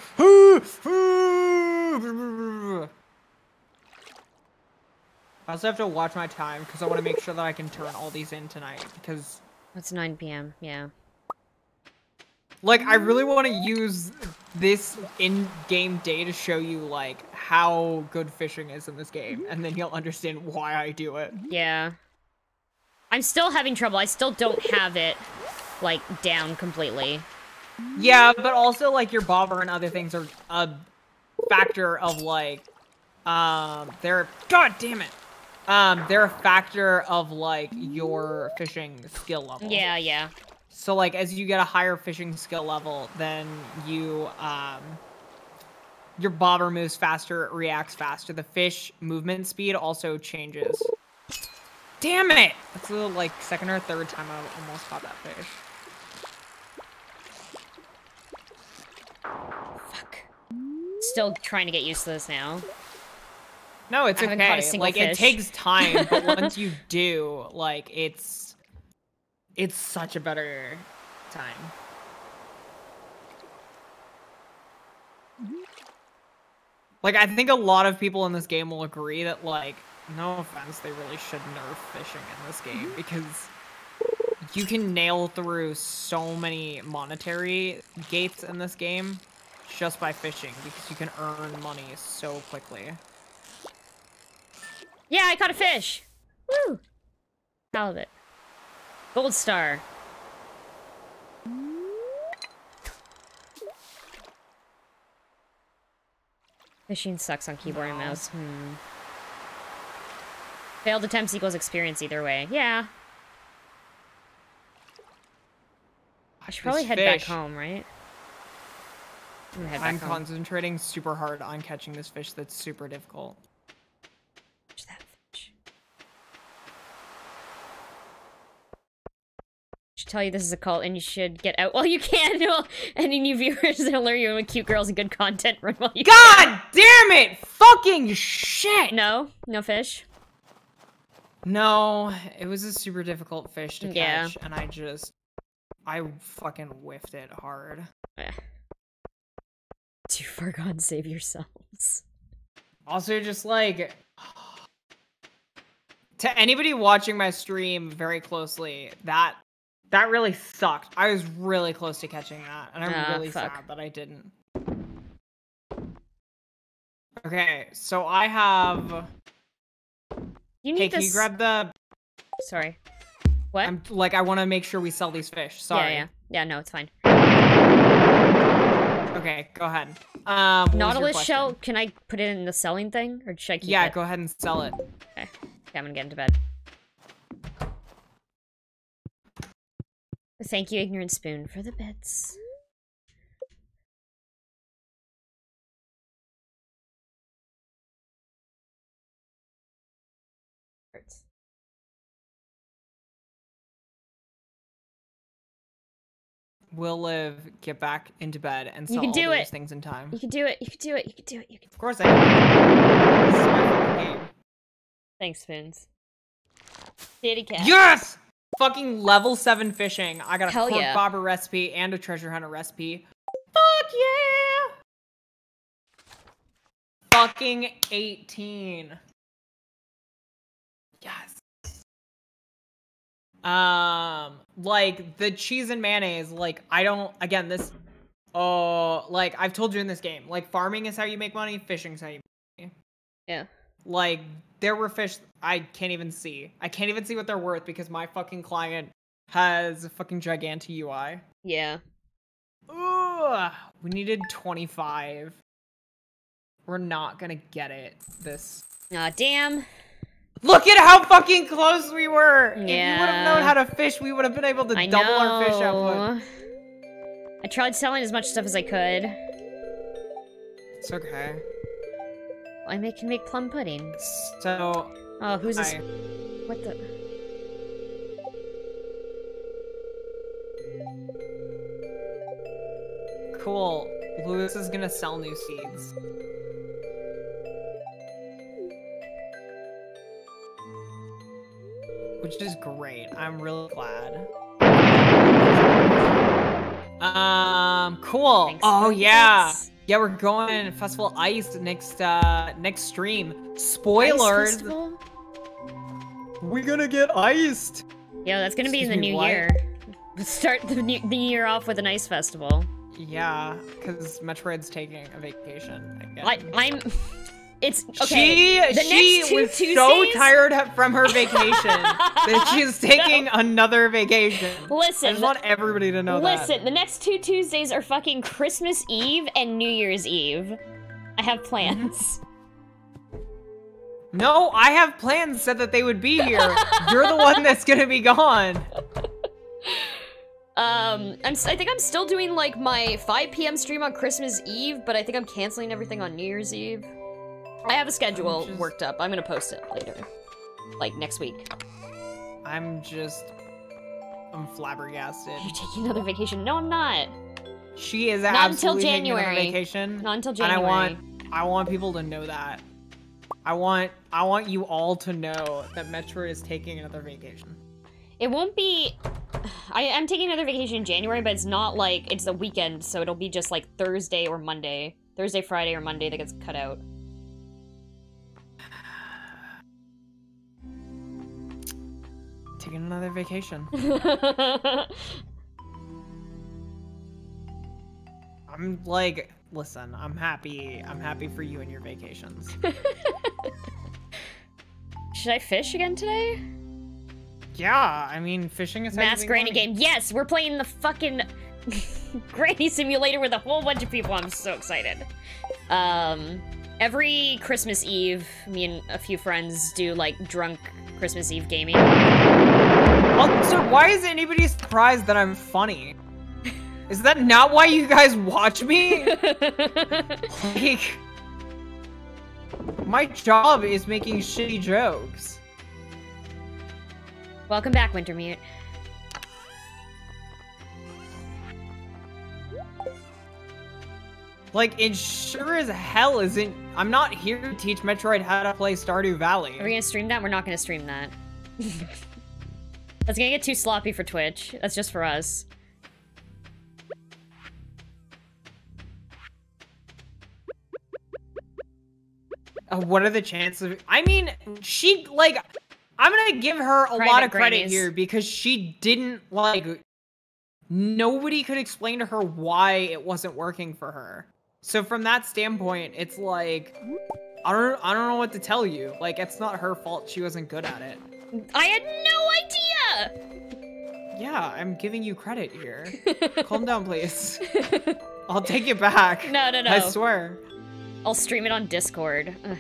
I also have to watch my time because I want to make sure that I can turn all these in tonight because... It's 9 p.m., yeah. Like, I really want to use this in-game day to show you, like, how good fishing is in this game, and then you'll understand why I do it. Yeah. I'm still having trouble. I still don't have it, like, down completely. Yeah, but also, like, your bobber and other things are a factor of, like, they're... God damn it! They're a factor of, like, your fishing skill level. Yeah, yeah. So, like, as you get a higher fishing skill level, then you, your bobber moves faster, it reacts faster. The fish movement speed also changes. Damn it! That's the, like, second or third time I almost caught that fish. Fuck. Still trying to get used to this now. No, it's okay. Like, fish. It takes time, but once you do, like, it's such a better time. Like, I think a lot of people in this game will agree that, like, no offense, they really should nerf fishing in this game, because you can nail through so many monetary gates in this game just by fishing, because you can earn money so quickly. Yeah, I caught a fish! Woo! All of it. Gold star. Fishing sucks on keyboard and mouse. Failed attempts equals experience either way. Yeah. I should probably head back home, right? I'm concentrating super hard on catching this fish that's super difficult. That fish. I should tell you this is a cult and you should get out while you can. Any new viewers that'll lure you in with cute girls and good content, run while you can. God damn it! Fucking shit! No? No fish? No, it was a super difficult fish to catch, and I fucking whiffed it hard. Yeah. Too far gone, save yourselves. Also, just like... To anybody watching my stream very closely, that really sucked. I was really close to catching that, and I'm really sad that I didn't. Okay, so I have... You need this... Can you grab the... Sorry. What? I'm, like, I want to make sure we sell these fish. Sorry. Yeah, no, it's fine. Okay, go ahead. Nautilus shell, can I put it in the selling thing? Or should I keep it? Yeah, go ahead and sell it. Okay. Okay, I'm gonna get into bed. Thank you, Ignorant Spoon, for the bits. Hurts. We'll live, get back into bed, and solve all those things in time. You can do it, you can do it, you can do it, you can do it. Of course I can. This is my favorite game. Thanks, Spoons. Kitty cat. Yes! Fucking level 7 fishing. I got a pork bobber recipe and a treasure hunter recipe. Fuck yeah! fucking 18. Yes. Like the cheese and mayonnaise, like I don't, again, this, oh, like I've told you in this game, like farming is how you make money, fishing is how you make money. Yeah. Like there were fish I can't even see. I can't even see what they're worth because my fucking client has a fucking gigantic UI. Yeah. Ooh, we needed 25. We're not gonna get it this. Aw, damn. Look at how fucking close we were! Yeah. If you would have known how to fish, we would have been able to double our fish output. I tried selling as much stuff as I could. It's okay. I can make plum pudding. So... Oh, who's this? What the... Cool. Louis is gonna sell new seeds. Which is great. I'm really glad. Cool. Thanks. Oh, yeah. Yeah, we're going Festival Ice next stream. Spoilers. We're gonna get iced. Yo, that's gonna be in the new year. Start the year off with an ice festival. Yeah, because Metroid's taking a vacation. I guess. It's okay. She was so tired from her vacation that she's taking another vacation. Listen, I just want everybody to know that. Listen, the next 2 Tuesdays are fucking Christmas Eve and New Year's Eve. I have plans. No, I have plans said that they would be here. You're the one that's gonna be gone. I think I'm still doing like my 5 p.m. stream on Christmas Eve, but I think I'm canceling everything on New Year's Eve. I have a schedule worked up. I'm gonna post it later. Like, next week. I'm flabbergasted. You're taking another vacation. No, I'm not. She is absolutely taking another vacation. Not until January. And I want people to know that. I want you all to know that Metroid is taking another vacation. It won't be... I'm taking another vacation in January, but it's not like it's the weekend, so it'll be just like Thursday or Monday. Thursday, Friday, or Monday that gets cut out. Taking another vacation. I'm like, listen, I'm happy for you and your vacations. Should I fish again today? Yeah, I mean, fishing is mass granny game. Yes, we're playing the fucking granny simulator with a whole bunch of people. I'm so excited. Every Christmas Eve, me and a few friends do like drunk Christmas Eve gaming. Also, why is anybody surprised that I'm funny? Is that not why you guys watch me? Like, my job is making shitty jokes. Welcome back, Wintermute. Like, it sure as hell isn't. I'm not here to teach Metroid how to play Stardew Valley. Are we gonna stream that? We're not gonna stream that. That's gonna get too sloppy for Twitch. That's just for us. What are the chances? I mean, she, like, I'm gonna give her a lot of credit here because she didn't, like, nobody could explain to her why it wasn't working for her. So from that standpoint, it's like, I don't know what to tell you. Like, it's not her fault she wasn't good at it. I had no idea! Yeah, I'm giving you credit here. Calm down, please. I'll take it back. No. I swear. I'll stream it on Discord. Ugh.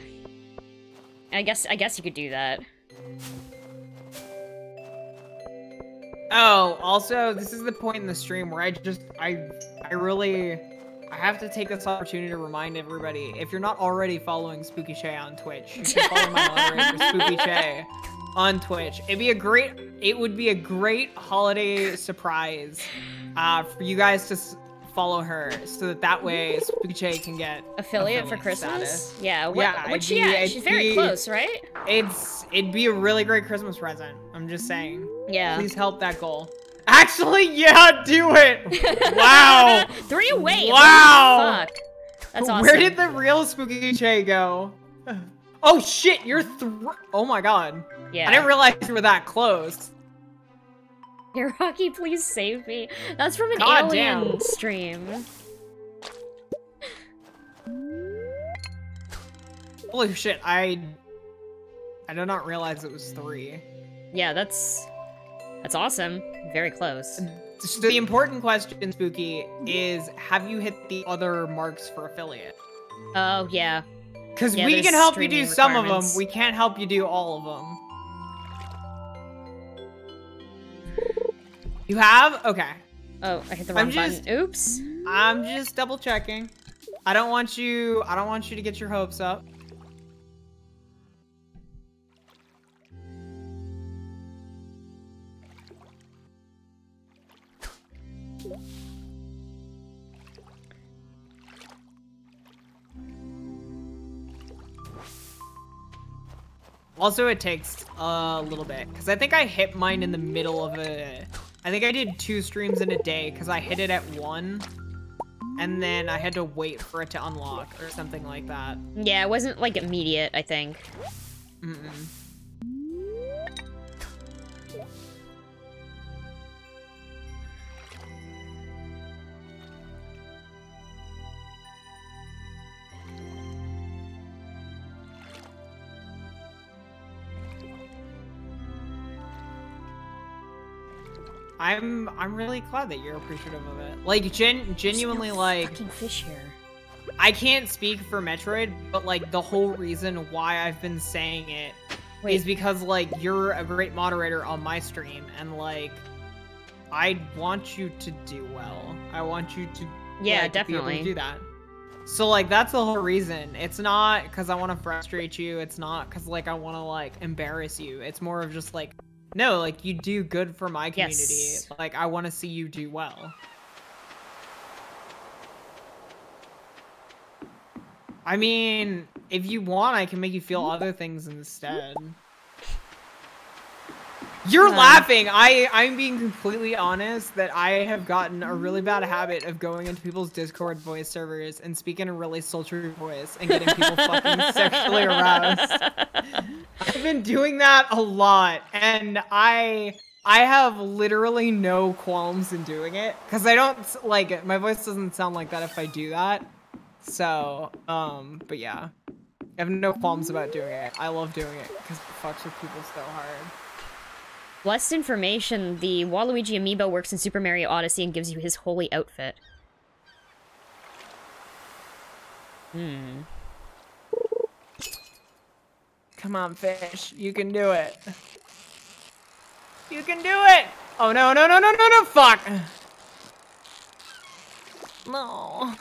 I guess you could do that. Oh, also, this is the point in the stream where I have to take this opportunity to remind everybody, if you're not already following Spooky Chae on Twitch, you can follow my moderator, Spooky Chae, on Twitch. It would be a great holiday surprise for you guys to follow her, so that way Spooky Chae can get affiliate for Christmas. Status. Yeah, she's very close, right? It'd be a really great Christmas present. I'm just saying. Yeah. Please help that goal. Actually, yeah, do it. Wow. 3 away. Wow. Fuck. That's awesome. Where did the real Spooky Chae go? Oh shit, you're oh my god. Yeah. I didn't realize you were that close. Hey, Rocky, please save me. That's from an god alien damn. Stream. Holy shit, I did not realize it was 3. Yeah, that's awesome. Very close. So the important question, Spooky, is have you hit the other marks for affiliate? Oh, yeah. Because yeah, we can help you do some of them, we can't help you do all of them. You have? Okay. Oh, I hit the wrong button. Oops. I'm just double checking. I don't want you to get your hopes up. Also, it takes a little bit, because I think I hit mine in the middle of a... I think I did 2 streams in a day, because I hit it at 1, and then I had to wait for it to unlock, or something like that. Yeah, it wasn't, like, immediate, I think. Mm-mm. I'm really glad that you're appreciative of it. Like, genuinely, like... There's no fucking fish here. I can't speak for Metroid, but, like, the whole reason why I've been saying it is because, like, you're a great moderator on my stream, and, like, I want you to do well. I want you to, yeah, like, definitely. Be able to do that. So, like, that's the whole reason. It's not because I want to frustrate you. It's not because, like, I want to, like, embarrass you. It's more of just, like... No, like, you do good for my community. Yes. Like, I want to see you do well. I mean, if you want, I can make you feel other things instead. You're laughing! I'm being completely honest that I have gotten a really bad habit of going into people's Discord voice servers and speaking a really sultry voice and getting people fucking sexually aroused. I've been doing that a lot, and I have literally no qualms in doing it, because I don't, like, my voice doesn't sound like that if I do that. So, but yeah. I have no qualms about doing it. I love doing it, because it fucks with people so hard. Blessed information, the Waluigi amiibo works in Super Mario Odyssey and gives you his holy outfit. Hmm. Come on, fish. You can do it. You can do it! Oh, no, no, no, no, no, no, fuck! No.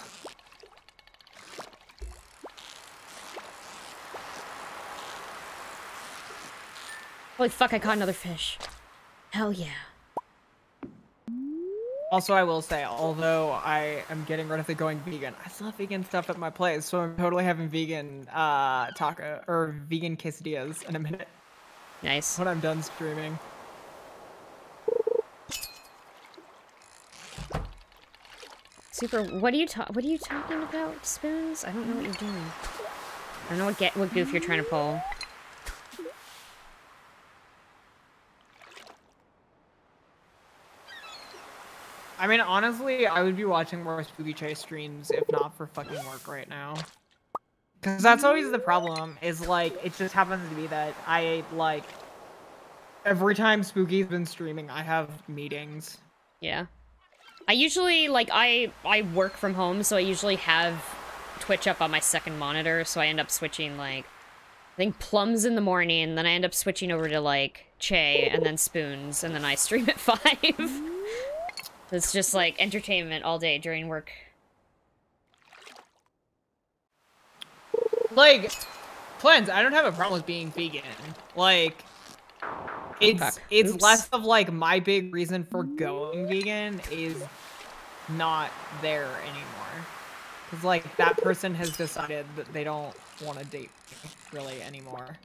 Holy fuck, I caught another fish. Hell yeah. Also, I will say, although I am getting rid of the going vegan, I still have vegan stuff at my place, so I'm totally having vegan taco, or vegan quesadillas in a minute. Nice. When I'm done streaming. Super, what are you talking about, Spoons? I don't know what you're doing. I don't know what goof you're trying to pull. I mean, honestly, I would be watching more Spooky Chae streams if not for fucking work right now. Because that's always the problem, is, like, it just happens to be that I, like, every time Spooky's been streaming, I have meetings. Yeah. I usually, like, I work from home, so I usually have Twitch up on my second monitor, so I end up switching, like, I think Plum's in the morning, then I end up switching over to, like, Chae, and then Spoons, and then I stream at 5. It's just, like, entertainment all day during work. Like, Plans, I don't have a problem with being vegan. Like, it's less of, like, my big reason for going vegan is not there anymore. Because, like, that person has decided that they don't want to date me, really, anymore.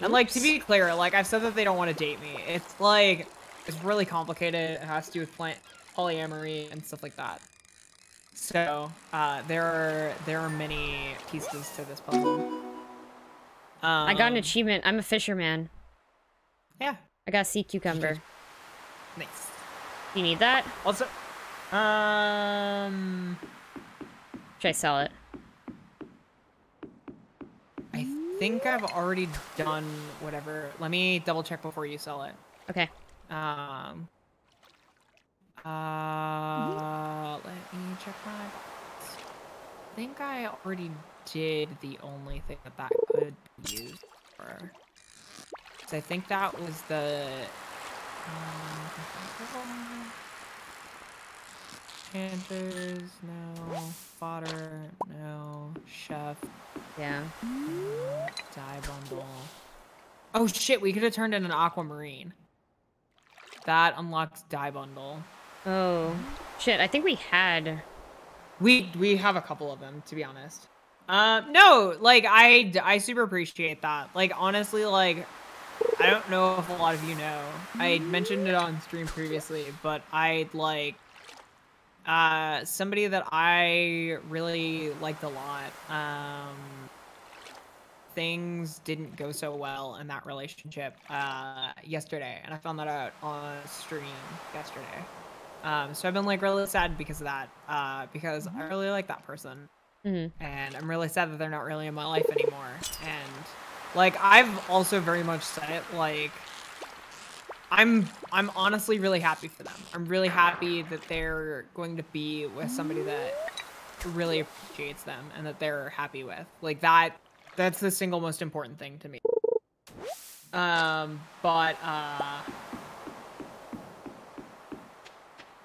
And, like, to be clear, like, I've said that they don't want to date me. It's, like... It's really complicated. It has to do with polyamory and stuff like that. So there are many pieces to this puzzle. I got an achievement. I'm a fisherman. Yeah. I got a sea cucumber. Nice. You need that? Also, should I sell it? I think I've already done whatever. Let me double check before you sell it. Okay. Let me check my box. I think I already did the only thing that that could be used for. So I think that was the... Enchanters, no. Fodder, no. Chef. Yeah. Die bundle. Oh shit, we could have turned in an aquamarine. That unlocks die bundle. Oh shit, I think we had... We have a couple of them, to be honest. No, like, I super appreciate that. Like, honestly, like... I don't know if a lot of you know. I mentioned it on stream previously, but I like somebody that I really liked a lot. Things didn't go so well in that relationship yesterday, and I found that out on stream yesterday. So I've been like really sad because of that, because I really like that person, and I'm really sad that they're not really in my life anymore. And like, I've also very much said it, like, I'm honestly really happy for them. I'm really happy that they're going to be with somebody that really appreciates them and that they're happy with. Like, that's the single most important thing to me. But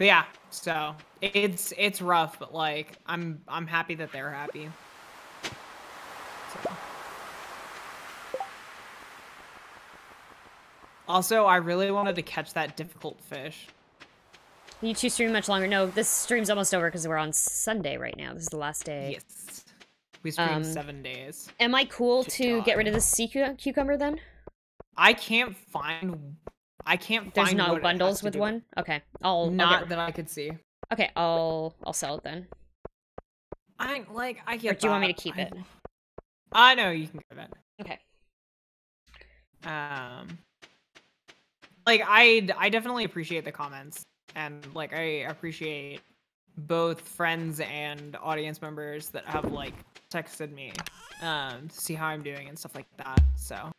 yeah, so it's rough, but like, I'm happy that they're happy. So. Also, I really wanted to catch that difficult fish. You two stream much longer. No, this stream's almost over because we're on Sunday right now. This is the last day. Yes. We stream 7 days. Am I cool to get rid of the sea cucumber then? I can't find There's not bundles with one? Okay. Not that I could see. Okay, I'll sell it then. I get that. Do you want me to keep it? I know you can get it. Okay. Like, I definitely appreciate the comments, and like, I appreciate both friends and audience members that have like texted me to see how I'm doing and stuff like that. So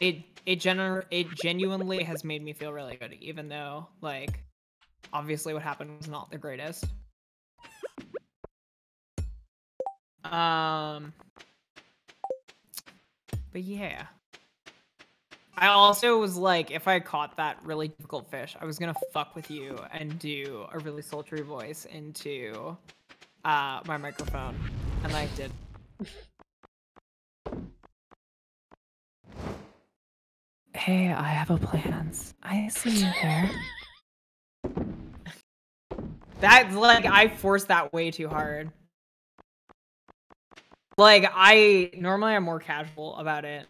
it genuinely has made me feel really good, even though like obviously what happened was not the greatest. But yeah. I also was like, if I caught that really difficult fish, I was gonna fuck with you and do a really sultry voice into my microphone, and I did. Hey, I have a plans. I see you there. That's like, I forced that way too hard. Like, normally I'm more casual about it.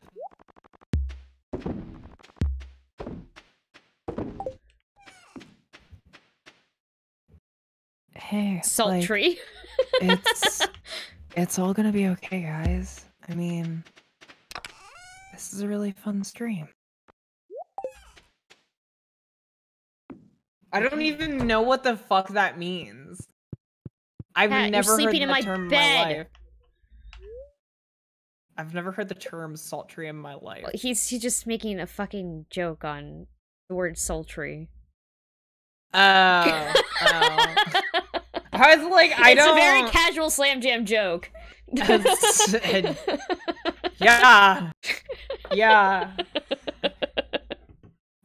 Hey, sultry. Like, it's all gonna be okay, guys. I mean, this is a really fun stream. I don't even know what the fuck that means. I've never heard the term in my life. I've never heard the term sultry in my life. Well, he's just making a fucking joke on the word sultry. Oh. I was like, it's a very casual slam jam joke. Yeah. Yeah.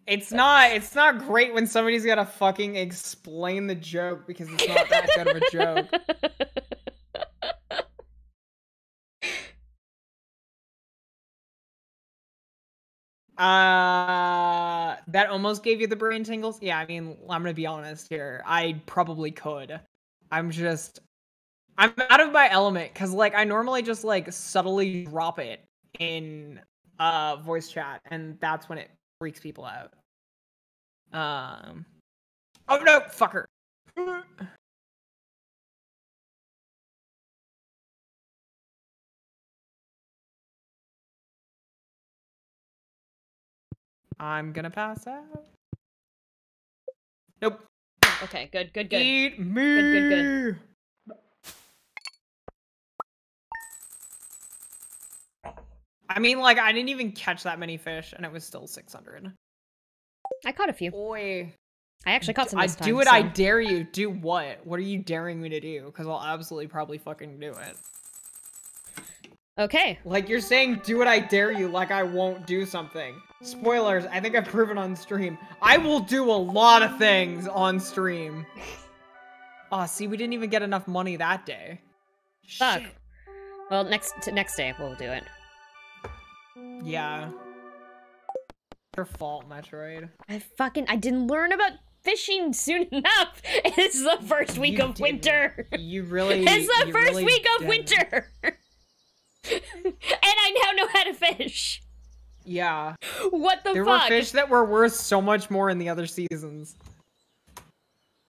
It's not great when somebody's gotta fucking explain the joke because it's not that good of a joke. That almost gave you the brain tingles? Yeah, I mean, I'm gonna be honest here. I probably could. I'm out of my element, because, like, I normally just, like, subtly drop it in, voice chat, and that's when it freaks people out. Oh no, fucker! I'm gonna pass out. Nope. Okay, good. Eat me! Good. I mean, like, I didn't even catch that many fish, and it was still 600. I caught a few. Boy. I actually caught some this time. Do it, so. I dare you. Do what? What are you daring me to do? Because I'll absolutely probably fucking do it. Okay. Like, you're saying, do what I dare you, like I won't do something. Spoilers, I think I've proven on stream. I will do a lot of things on stream. Aw, oh, see, we didn't even get enough money that day. Fuck. Shit. Well, next day we'll do it. Yeah. Your fault, Metroid. I didn't learn about fishing soon enough. It's the first week of winter. You really It's the first really week of winter. And I now know how to fish. Yeah. What the fuck? There were fish that were worth so much more in the other seasons.